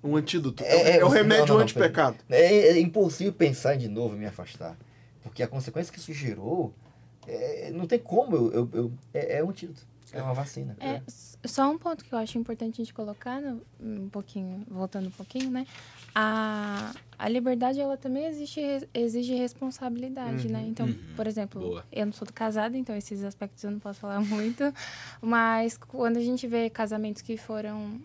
Um antídoto. É o remédio anti-pecado. É impossível pensar em de novo me afastar. Porque a consequência que isso gerou, não tem como. É um antídoto. É uma vacina. Só um ponto que eu acho importante a gente colocar, um pouquinho, voltando um pouquinho, né? A liberdade, ela também exige responsabilidade, né? Então, por exemplo, eu não sou casada, então esses aspectos eu não posso falar muito, mas quando a gente vê casamentos que foram,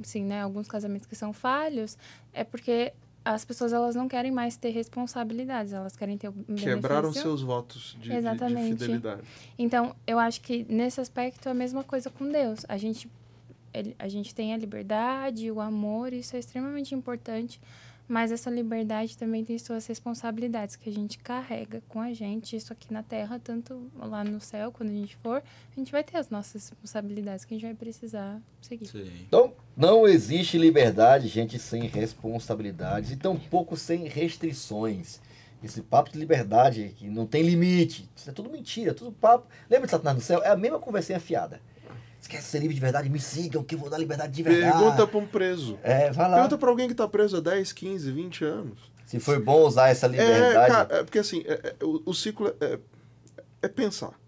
assim, né? Alguns casamentos que são falhos, é porque... As pessoas, elas não querem mais ter responsabilidades, elas querem ter o benefício. Quebraram seus votos de fidelidade. Então, eu acho que nesse aspecto é a mesma coisa com Deus. A gente tem a liberdade, o amor, isso é extremamente importante, mas essa liberdade também tem suas responsabilidades que a gente carrega com a gente, isso aqui na Terra, tanto lá no céu, quando a gente for, a gente vai ter as nossas responsabilidades que a gente vai precisar seguir. Sim. Então, não existe liberdade, gente, sem responsabilidades e tampouco sem restrições. Esse papo de liberdade que não tem limite, isso é tudo mentira, tudo papo. Lembra de Satanás no céu? É a mesma conversinha fiada. Esquece de ser livre de verdade, me sigam que eu vou dar liberdade de verdade. Pergunta para um preso. Vai lá. Pergunta para alguém que está preso há 10, 15, 20 anos. Se foi bom usar essa liberdade. Cara, porque assim, o ciclo é pensar.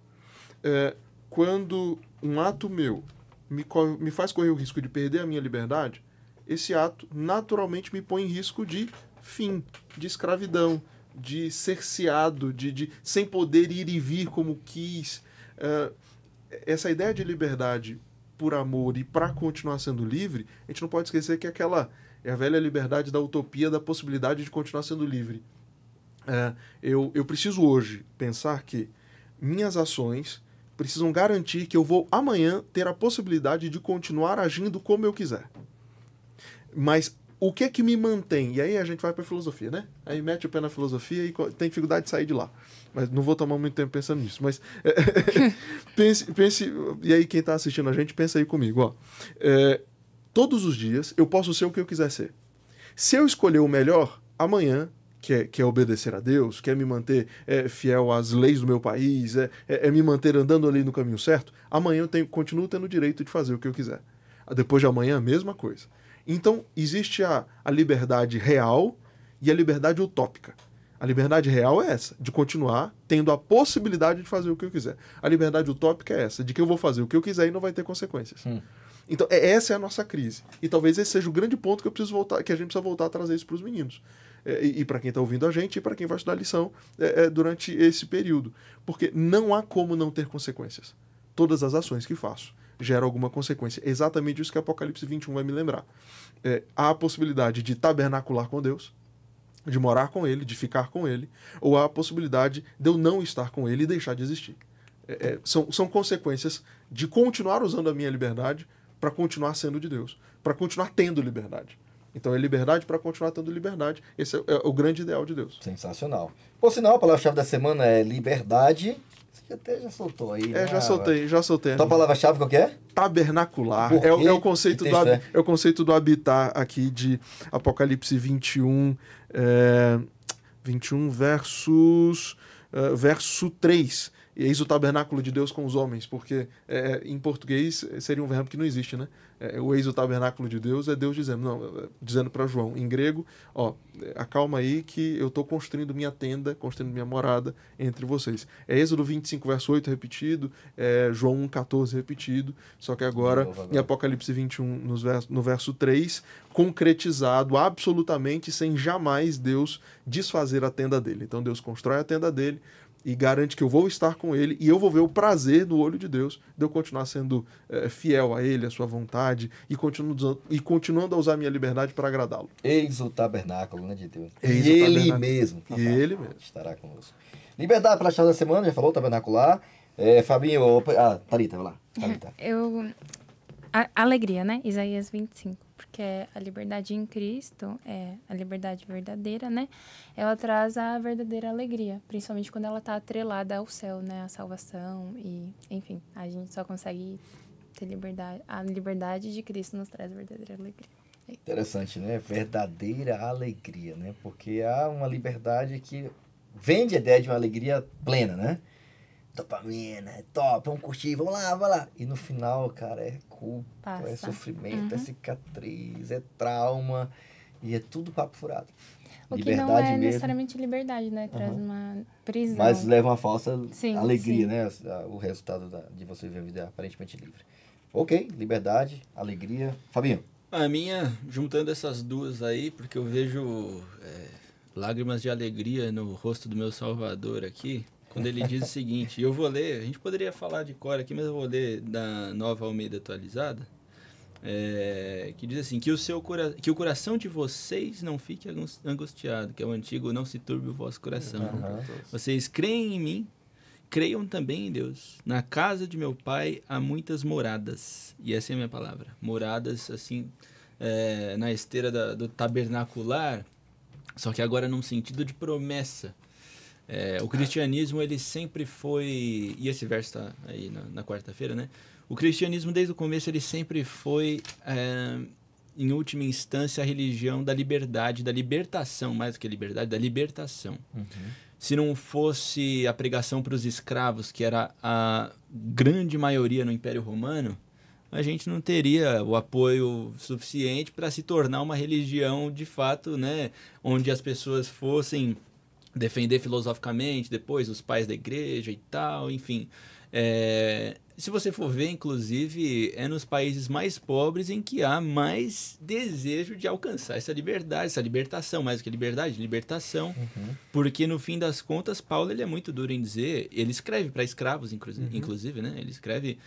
Quando um ato meu me faz correr o risco de perder a minha liberdade, esse ato naturalmente me põe em risco de fim, de escravidão, de cerceado, de sem poder ir e vir como quis. Essa ideia de liberdade por amor e para continuar sendo livre, a gente não pode esquecer que é a velha liberdade da utopia, da possibilidade de continuar sendo livre. Eu preciso hoje pensar que minhas ações precisam garantir que eu vou amanhã ter a possibilidade de continuar agindo como eu quiser. Mas o que é que me mantém? E aí a gente vai para a filosofia, né? Aí mete o pé na filosofia e tem dificuldade de sair de lá. Mas não vou tomar muito tempo pensando nisso. Mas pense... E aí quem está assistindo a gente, pensa aí comigo. Ó. Todos os dias eu posso ser o que eu quiser ser. Se eu escolher o melhor, amanhã, que é obedecer a Deus, que é me manter fiel às leis do meu país, é me manter andando ali no caminho certo, amanhã eu continuo tendo o direito de fazer o que eu quiser. Depois de amanhã, a mesma coisa. Então, existe a liberdade real e a liberdade utópica. A liberdade real é essa, de continuar tendo a possibilidade de fazer o que eu quiser. A liberdade utópica é essa, de que eu vou fazer o que eu quiser e não vai ter consequências. Então, essa é a nossa crise. E talvez esse seja o grande ponto que que a gente precisa voltar a trazer isso para os meninos. E para quem está ouvindo a gente e para quem vai estudar a lição durante esse período. Porque não há como não ter consequências. Todas as ações que faço gera alguma consequência. Exatamente isso que Apocalipse 21 vai me lembrar. Há a possibilidade de tabernacular com Deus, de morar com Ele, de ficar com Ele, ou há a possibilidade de eu não estar com Ele e deixar de existir. São consequências de continuar usando a minha liberdade para continuar sendo de Deus, para continuar tendo liberdade. Então é liberdade para continuar tendo liberdade. Esse é o grande ideal de Deus. Sensacional. Por sinal, a palavra-chave da semana é liberdade... Você até já soltou aí, né? Já soltei. Tua palavra-chave qual que é? Tabernacular. É o conceito do habitar aqui de Apocalipse 21, 21 verso 3. eis o tabernáculo de Deus com os homens, porque em português seria um verbo que não existe, né? O eis o tabernáculo de Deus é Deus dizendo, não, dizendo para João, em grego, ó, acalma aí que eu estou construindo minha tenda, construindo minha morada entre vocês. É Êxodo 25, verso 8 repetido, é João 1,14 repetido, só que agora em Apocalipse 21, no verso 3, concretizado absolutamente, sem jamais Deus desfazer a tenda dele. Então Deus constrói a tenda dele e garante que eu vou estar com ele e eu vou ver o prazer do olho de Deus de eu continuar sendo fiel a ele, à sua vontade e continuando a usar a minha liberdade para agradá-lo. Eis o tabernáculo, né, de Deus. Eis ele mesmo. E ele mesmo estará conosco. Liberdade para a chave da semana, já falou, tabernacular. Fabinho, Thalita, vai lá. Thalita. Alegria, né? Isaías 25. Porque a liberdade em Cristo, a liberdade verdadeira, né? Ela traz a verdadeira alegria. Principalmente quando ela está atrelada ao céu, né? A salvação e, enfim, a gente só consegue ter liberdade. A liberdade de Cristo nos traz a verdadeira alegria. Interessante, né? Verdadeira alegria, né? Porque há uma liberdade que vende a ideia de uma alegria plena, né? Dopamina, é top, vamos curtir, vamos lá, vai lá. E no final, cara, é culpa, é sofrimento, é cicatriz, é trauma, e é tudo papo furado. O liberdade que não é mesmo. Necessariamente liberdade, né? Traz uma prisão. Mas leva uma falsa alegria, né? O resultado de você ver a vida aparentemente livre. Ok, liberdade, alegria. Fabinho? A minha, juntando essas duas aí, porque eu vejo lágrimas de alegria no rosto do meu Salvador aqui, quando ele diz o seguinte, eu vou ler, a gente poderia falar de cor aqui, mas eu vou ler da Nova Almeida Atualizada, que diz assim, que o coração de vocês não fique angustiado, que é o antigo, não se turbe o vosso coração. Vocês creem em mim, creiam também em Deus. Na casa de meu pai há muitas moradas, e essa é a minha palavra, moradas, assim, na esteira do tabernacular, só que agora num sentido de promessa. O cristianismo, ele sempre foi... E esse verso está aí na quarta-feira, né? O cristianismo, desde o começo, ele sempre foi, em última instância, a religião da liberdade, da libertação, mais do que liberdade, da libertação. Se não fosse a pregação para os escravos, que era a grande maioria no Império Romano, a gente não teria o apoio suficiente para se tornar uma religião, de fato, né? Onde as pessoas fossem defender filosoficamente, depois os pais da igreja e tal, enfim. Se você for ver, inclusive, é nos países mais pobres em que há mais desejo de alcançar essa liberdade, essa libertação, mais do que liberdade, libertação, porque no fim das contas, Paulo ele é muito duro em dizer, ele escreve para escravos, inclusive, né? Ele escreve,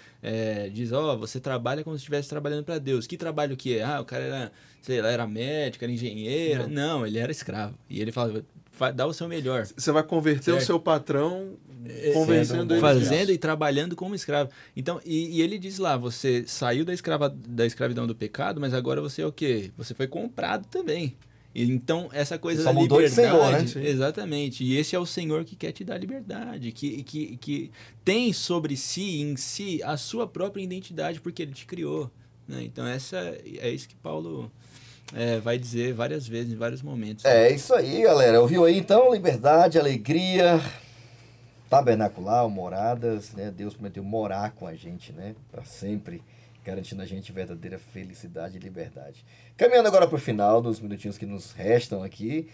diz, ó, você trabalha como se estivesse trabalhando para Deus. Que trabalho que é? Ah, o cara era, sei lá, era médico, era engenheiro. Não, ele era escravo. E ele fala... Dá o seu melhor. Você vai converter o seu patrão, convencendo ele. Fazendo e trabalhando como escravo. Então, e ele diz lá, você saiu da escravidão do pecado, mas agora você é o quê? Você foi comprado também. Então, essa coisa da liberdade... Senhor, né? Exatamente. E esse é o Senhor que quer te dar liberdade, que tem sobre si, em si, a sua própria identidade, porque ele te criou, né? Então, é isso que Paulo... vai dizer várias vezes, em vários momentos. É isso aí, galera. Ouviu aí, então? Liberdade, alegria, tabernacular, moradas, né? Deus prometeu morar com a gente, né? Para sempre, garantindo a gente verdadeira felicidade e liberdade. Caminhando agora para o final, nos minutinhos que nos restam aqui.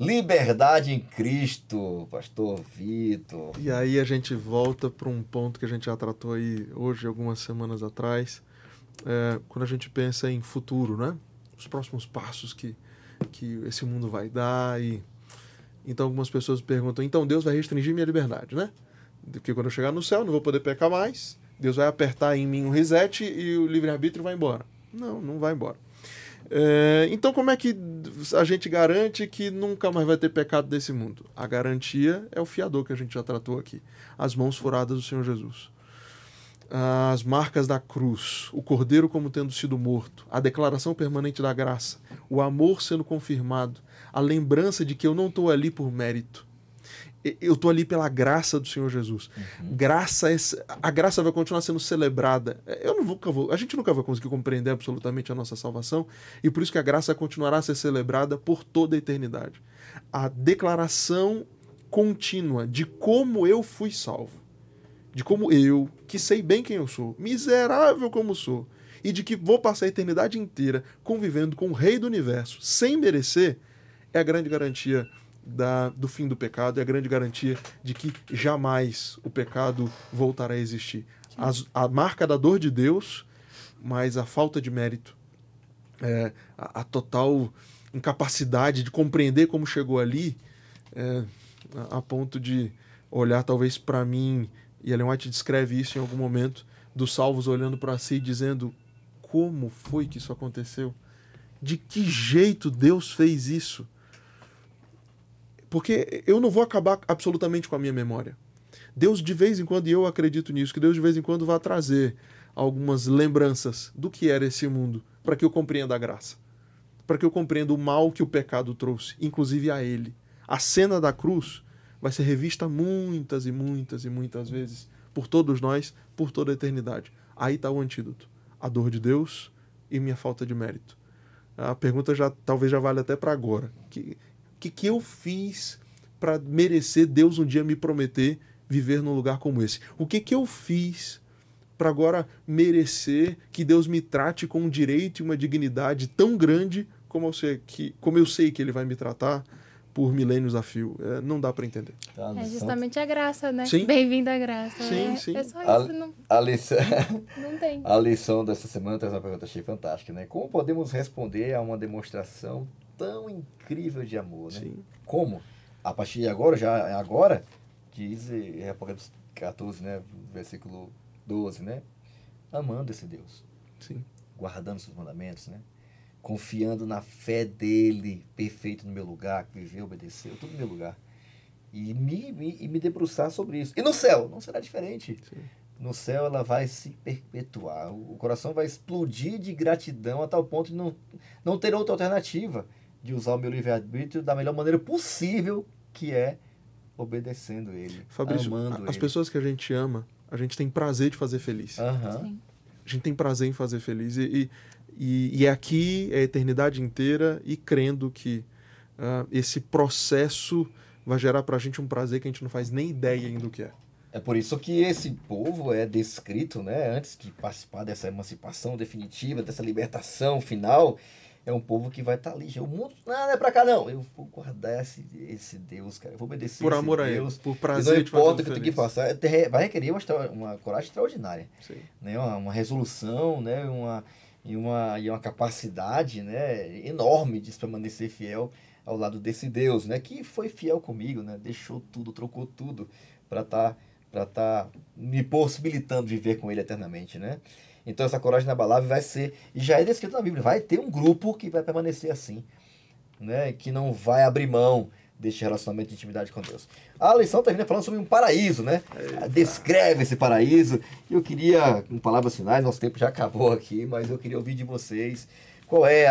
Liberdade em Cristo, pastor Vitor. E aí a gente volta para um ponto que a gente já tratou aí hoje, algumas semanas atrás. Quando a gente pensa em futuro, né? Os próximos passos que esse mundo vai dar. Então, algumas pessoas perguntam, então Deus vai restringir minha liberdade, né? Porque quando eu chegar no céu, não vou poder pecar mais, Deus vai apertar em mim um reset e o livre-arbítrio vai embora. Não, não vai embora. Então, como é que a gente garante que nunca mais vai ter pecado desse mundo? A garantia é o fiador que a gente já tratou aqui. As mãos furadas do Senhor Jesus. As marcas da cruz, o cordeiro como tendo sido morto, a declaração permanente da graça, o amor sendo confirmado, a lembrança de que eu não estou ali por mérito, eu estou ali pela graça do Senhor Jesus. A graça vai continuar sendo celebrada. A gente nunca vai conseguir compreender absolutamente a nossa salvação, e por isso que a graça continuará a ser celebrada por toda a eternidade. A declaração contínua de como eu fui salvo. de como eu, que sei bem quem eu sou, miserável como sou, e de que vou passar a eternidade inteira convivendo com o Rei do Universo sem merecer, é a grande garantia do fim do pecado, é a grande garantia de que jamais o pecado voltará a existir. A marca da dor de Deus, mas a falta de mérito, a total incapacidade de compreender como chegou ali, a ponto de olhar talvez para mim, e Ellen White descreve isso em algum momento, dos salvos olhando para si e dizendo: como foi que isso aconteceu? De que jeito Deus fez isso? Porque eu não vou acabar absolutamente com a minha memória. Deus de vez em quando, e eu acredito nisso, que Deus de vez em quando vai trazer algumas lembranças do que era esse mundo, para que eu compreenda a graça, para que eu compreenda o mal que o pecado trouxe, inclusive a ele. A cena da cruz vai ser revista muitas e muitas e muitas vezes por todos nós, por toda a eternidade. Aí está o antídoto: a dor de Deus e minha falta de mérito. A pergunta talvez já valha até para agora. Que eu fiz para merecer Deus um dia me prometer viver num lugar como esse? O que eu fiz para agora merecer que Deus me trate com um direito e uma dignidade tão grande como eu sei que Ele vai me tratar por milênios a fio? Não dá para entender. É justamente a graça, né? Bem-vinda a graça. Sim, né? Sim. É só isso. A lição... não tem. A lição dessa semana traz uma pergunta, achei fantástica, né? Como podemos responder a uma demonstração tão incrível de amor, né? Sim. Como? A partir de agora, diz em Apocalipse 14, né? Versículo 12, né? Amando esse Deus. Sim. Guardando seus mandamentos, né? Confiando na fé dele, perfeito no meu lugar, que viveu, obedeceu, tudo no meu lugar. E me debruçar sobre isso. E no céu, não será diferente. Sim. No céu ela vai se perpetuar. O coração vai explodir de gratidão a tal ponto de não ter outra alternativa de usar o meu livre-arbítrio da melhor maneira possível, que é obedecendo ele, Fabrício, amando ele. As pessoas que a gente ama, a gente tem prazer de fazer feliz. Uhum. A gente tem prazer em fazer feliz. E é aqui, é a eternidade inteira, e crendo que esse processo vai gerar para a gente um prazer que a gente não faz nem ideia ainda do que é. É por isso que esse povo é descrito, né, antes de participar dessa emancipação definitiva, dessa libertação final, é um povo que vai estar ali. O mundo não é para cá, não. Eu vou guardar esse Deus, cara. Eu vou obedecer por amor a Deus. Por prazer. Não importa o que eu tenho que passar. Vai requerer uma coragem extraordinária. Sim. Né? Uma resolução, né? E uma capacidade, né, enorme de permanecer fiel ao lado desse Deus, né, que foi fiel comigo, né, deixou tudo, trocou tudo para estar me possibilitando viver com ele eternamente, né? Então essa coragem inabalável vai ser, e já é descrito na Bíblia, vai ter um grupo que vai permanecer assim, né, que não vai abrir mão deste relacionamento de intimidade com Deus. A lição termina falando sobre um paraíso, né? Descreve esse paraíso. Eu queria, com palavras finais, nosso tempo já acabou aqui, mas eu queria ouvir de vocês qual é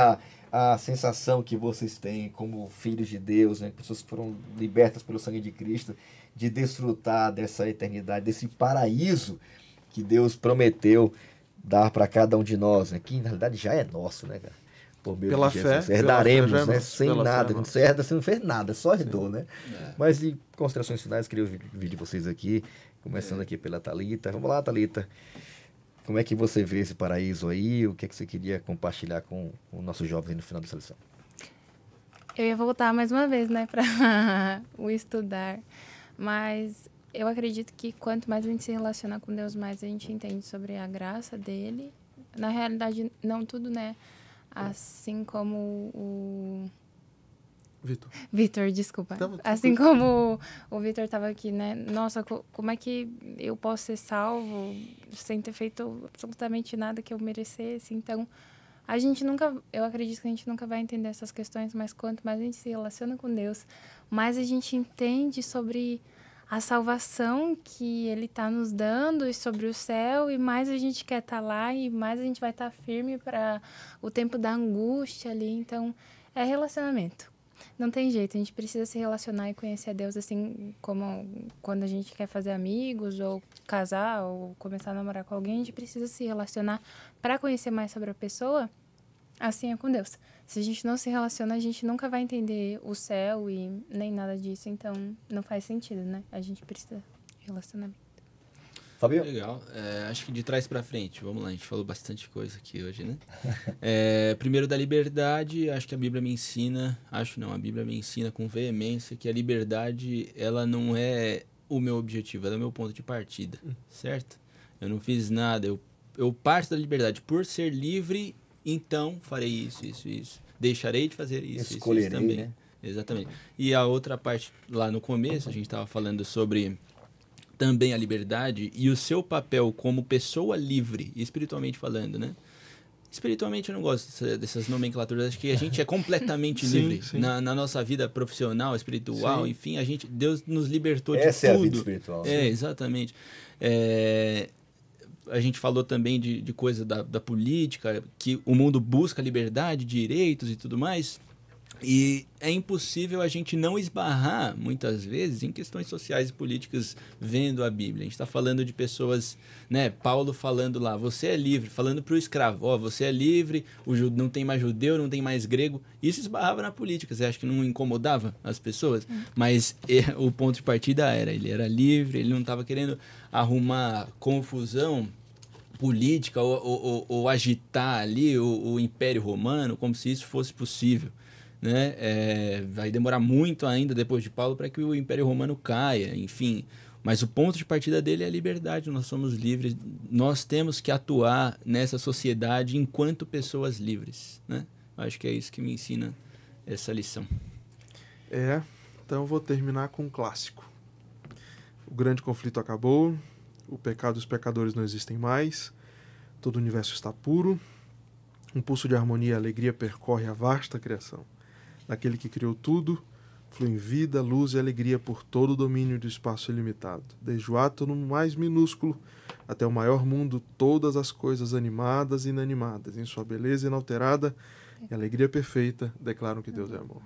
a sensação que vocês têm como filhos de Deus, né? Pessoas que foram libertas pelo sangue de Cristo, de desfrutar dessa eternidade, desse paraíso que Deus prometeu dar para cada um de nós, né? Que na realidade já é nosso, né, cara? Pela fé, herdaremos, pela fé, né? Sem nada. Quando você herda, você não fez nada, só herdou, né? É. Mas de considerações finais, queria ouvir de vocês aqui, começando aqui pela Thalita. Vamos lá, Thalita. Como é que você vê esse paraíso aí? O que é que você queria compartilhar com o nosso jovem no final dessa lição? Eu ia voltar mais uma vez, né, para o estudar. Mas eu acredito que quanto mais a gente se relaciona com Deus, mais a gente entende sobre a graça dele. Na realidade, não tudo, né? Assim como o... Vitor, desculpa. Assim como o Vitor estava aqui, né? Nossa, como é que eu posso ser salvo sem ter feito absolutamente nada que eu merecesse? Então, a gente nunca... Eu acredito que a gente nunca vai entender essas questões, mas quanto mais a gente se relaciona com Deus, mais a gente entende sobre a salvação que Ele está nos dando e sobre o céu, e mais a gente quer estar lá, e mais a gente vai estar firme para o tempo da angústia ali. Então, é relacionamento. Não tem jeito, a gente precisa se relacionar e conhecer a Deus, assim como quando a gente quer fazer amigos, ou casar, ou começar a namorar com alguém, a gente precisa se relacionar para conhecer mais sobre a pessoa. Assim é com Deus. Se a gente não se relaciona, a gente nunca vai entender o céu e nem nada disso. Então, não faz sentido, né? A gente precisa de relacionamento. Sabia? Legal. É, acho que de trás para frente, vamos lá, a gente falou bastante coisa aqui hoje, né? É, primeiro da liberdade, acho que a Bíblia me ensina, acho não, a Bíblia me ensina com veemência que a liberdade, ela não é o meu objetivo, ela é o meu ponto de partida, certo? Eu não fiz nada, eu parto da liberdade. Por ser livre, então farei isso, isso, isso. Deixarei de fazer isso, escolherei, isso também. Né? Exatamente. E a outra parte, lá no começo, a gente estava falando sobre também a liberdade e o seu papel como pessoa livre, espiritualmente falando, né? Espiritualmente eu não gosto dessas nomenclaturas, acho que a gente é completamente livre. Sim. Na nossa vida profissional, espiritual, sim, enfim, a gente, Deus nos libertou de tudo. Essa é a vida espiritual. É, exatamente. É... A gente falou também de coisa da política, que o mundo busca liberdade, direitos e tudo mais. E é impossível a gente não esbarrar, muitas vezes, em questões sociais e políticas vendo a Bíblia. A gente está falando de pessoas, né? Paulo falando lá, você é livre, falando para o escravo, ó, você é livre, não tem mais judeu, não tem mais grego. Isso esbarrava na política, você acha que não incomodava as pessoas? Mas o ponto de partida era, ele era livre, ele não estava querendo arrumar confusão política ou agitar ali o Império Romano, como se isso fosse possível. Né? É, vai demorar muito ainda depois de Paulo para que o Império Romano caia, enfim. Mas o ponto de partida dele é a liberdade, nós somos livres, nós temos que atuar nessa sociedade enquanto pessoas livres. Né? Acho que é isso que me ensina essa lição. É, então eu vou terminar com um clássico. O grande conflito acabou, o pecado dos pecadores não existem mais, todo o universo está puro, um pulso de harmonia e alegria percorre a vasta criação. Daquele que criou tudo, flui em vida, luz e alegria por todo o domínio do espaço ilimitado. Desde o átomo mais minúsculo até o maior mundo, todas as coisas animadas e inanimadas, em sua beleza inalterada e alegria perfeita, declaram que Deus é amor.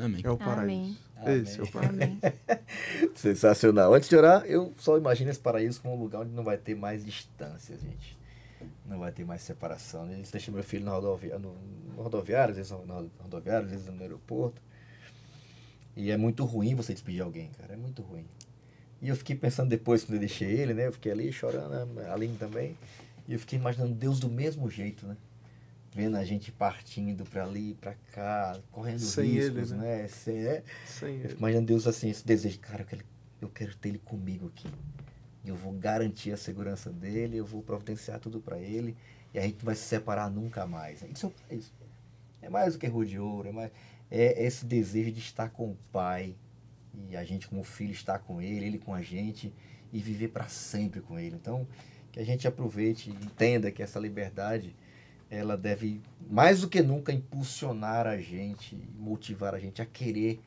Amém. É o paraíso. Amém. Esse é o paraíso. Amém. Sensacional. Antes de orar, eu só imagino esse paraíso como um lugar onde não vai ter mais distância, gente. Não vai ter mais separação. Né? Eles deixam meu filho na rodoviária, às vezes no aeroporto. E é muito ruim você despedir alguém, cara. É muito ruim. E eu fiquei pensando depois, quando eu deixei ele, né? Eu fiquei ali chorando, a Aline também. E eu fiquei imaginando Deus do mesmo jeito, né? Vendo a gente partindo pra ali, pra cá, correndo sem riscos, ele, né? Sem eu ele. Imaginando Deus assim, esse desejo. Cara, eu quero ter ele comigo aqui. Eu vou garantir a segurança dele, eu vou providenciar tudo para ele e a gente não vai se separar nunca mais. Isso é isso. É mais do que rua de ouro, é esse desejo de estar com o pai e a gente como filho estar com ele com a gente e viver para sempre com ele. Então, que a gente aproveite e entenda que essa liberdade, ela deve mais do que nunca impulsionar a gente, motivar a gente a querer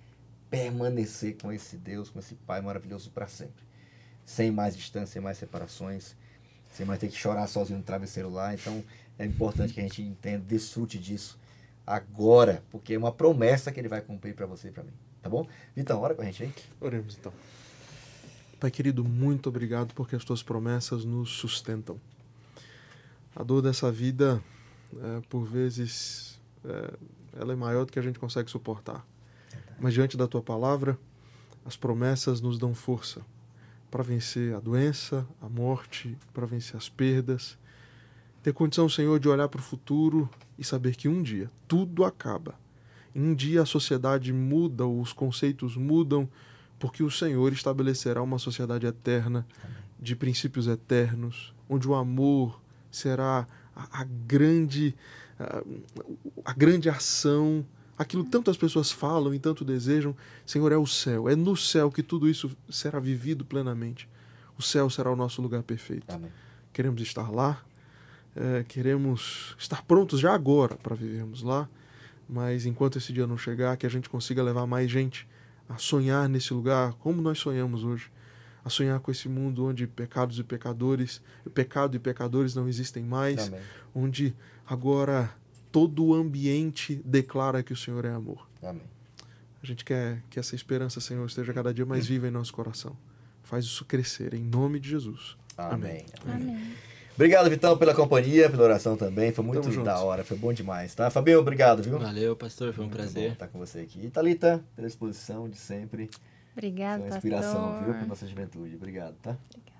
permanecer com esse Deus, com esse pai maravilhoso para sempre. Sem mais distância, sem mais separações, sem mais ter que chorar sozinho no travesseiro lá. Então, é importante que a gente entenda, desfrute disso agora, porque é uma promessa que ele vai cumprir para você e para mim, tá bom? Então, ora com a gente aí. Oremos, então. Pai querido, muito obrigado porque as tuas promessas nos sustentam. A dor dessa vida, por vezes, ela é maior do que a gente consegue suportar. Mas, diante da tua palavra, as promessas nos dão força para vencer a doença, a morte, para vencer as perdas. Ter condição, Senhor, de olhar para o futuro e saber que um dia tudo acaba. Um dia a sociedade muda, os conceitos mudam, porque o Senhor estabelecerá uma sociedade eterna, de princípios eternos, onde o amor será a grande ação. Aquilo que tantas pessoas falam e tanto desejam, Senhor, é o céu. É no céu que tudo isso será vivido plenamente. O céu será o nosso lugar perfeito. Amém. Queremos estar lá, queremos estar prontos já agora para vivermos lá, mas enquanto esse dia não chegar, que a gente consiga levar mais gente a sonhar nesse lugar, como nós sonhamos hoje, a sonhar com esse mundo onde pecado e pecadores não existem mais, amém, onde agora todo o ambiente declara que o Senhor é amor. Amém. A gente quer que essa esperança, Senhor, esteja cada dia mais viva em nosso coração. Faz isso crescer, em nome de Jesus. Amém. Amém. Amém. Obrigado, Vitão, pela companhia, pela oração também. Foi muito da hora, foi bom demais, tá? Fabinho, obrigado, viu? Valeu, pastor, foi um prazer estar com você aqui. E Thalita, pela disposição de sempre. Obrigado, pastor. Foi uma inspiração, viu, para nossa juventude. Obrigado, tá? Obrigado.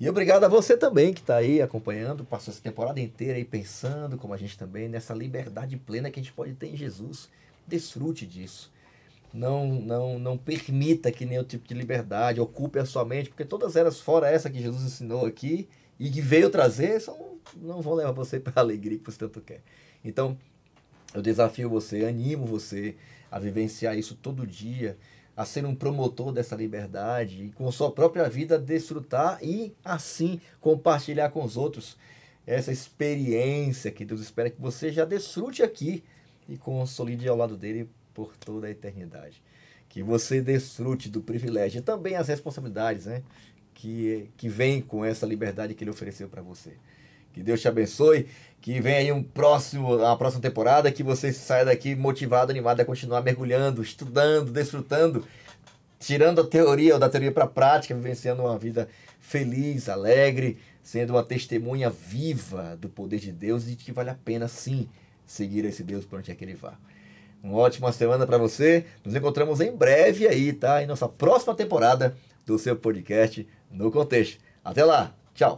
E obrigado a você também que está aí acompanhando, passou essa temporada inteira aí pensando, como a gente também, nessa liberdade plena que a gente pode ter em Jesus. Desfrute disso. Não permita que nenhum tipo de liberdade ocupe a sua mente, porque todas elas, fora essa que Jesus ensinou aqui e que veio trazer, não vão levar você para a alegria que você tanto quer. Então, eu desafio você, animo você a vivenciar isso todo dia, a ser um promotor dessa liberdade e com a sua própria vida desfrutar e, assim, compartilhar com os outros essa experiência que Deus espera que você já desfrute aqui e consolide ao lado dele por toda a eternidade. Que você desfrute do privilégio e também as responsabilidades, né, que vem com essa liberdade que ele ofereceu para você. Que Deus te abençoe, que venha aí a próxima temporada, que você saia daqui motivado, animado a continuar mergulhando, estudando, desfrutando, tirando a teoria ou da teoria para a prática, vivenciando uma vida feliz, alegre, sendo uma testemunha viva do poder de Deus e de que vale a pena sim seguir esse Deus por onde é que ele vá. Uma ótima semana para você. Nos encontramos em breve aí, tá? Em nossa próxima temporada do seu podcast No Contexto. Até lá. Tchau.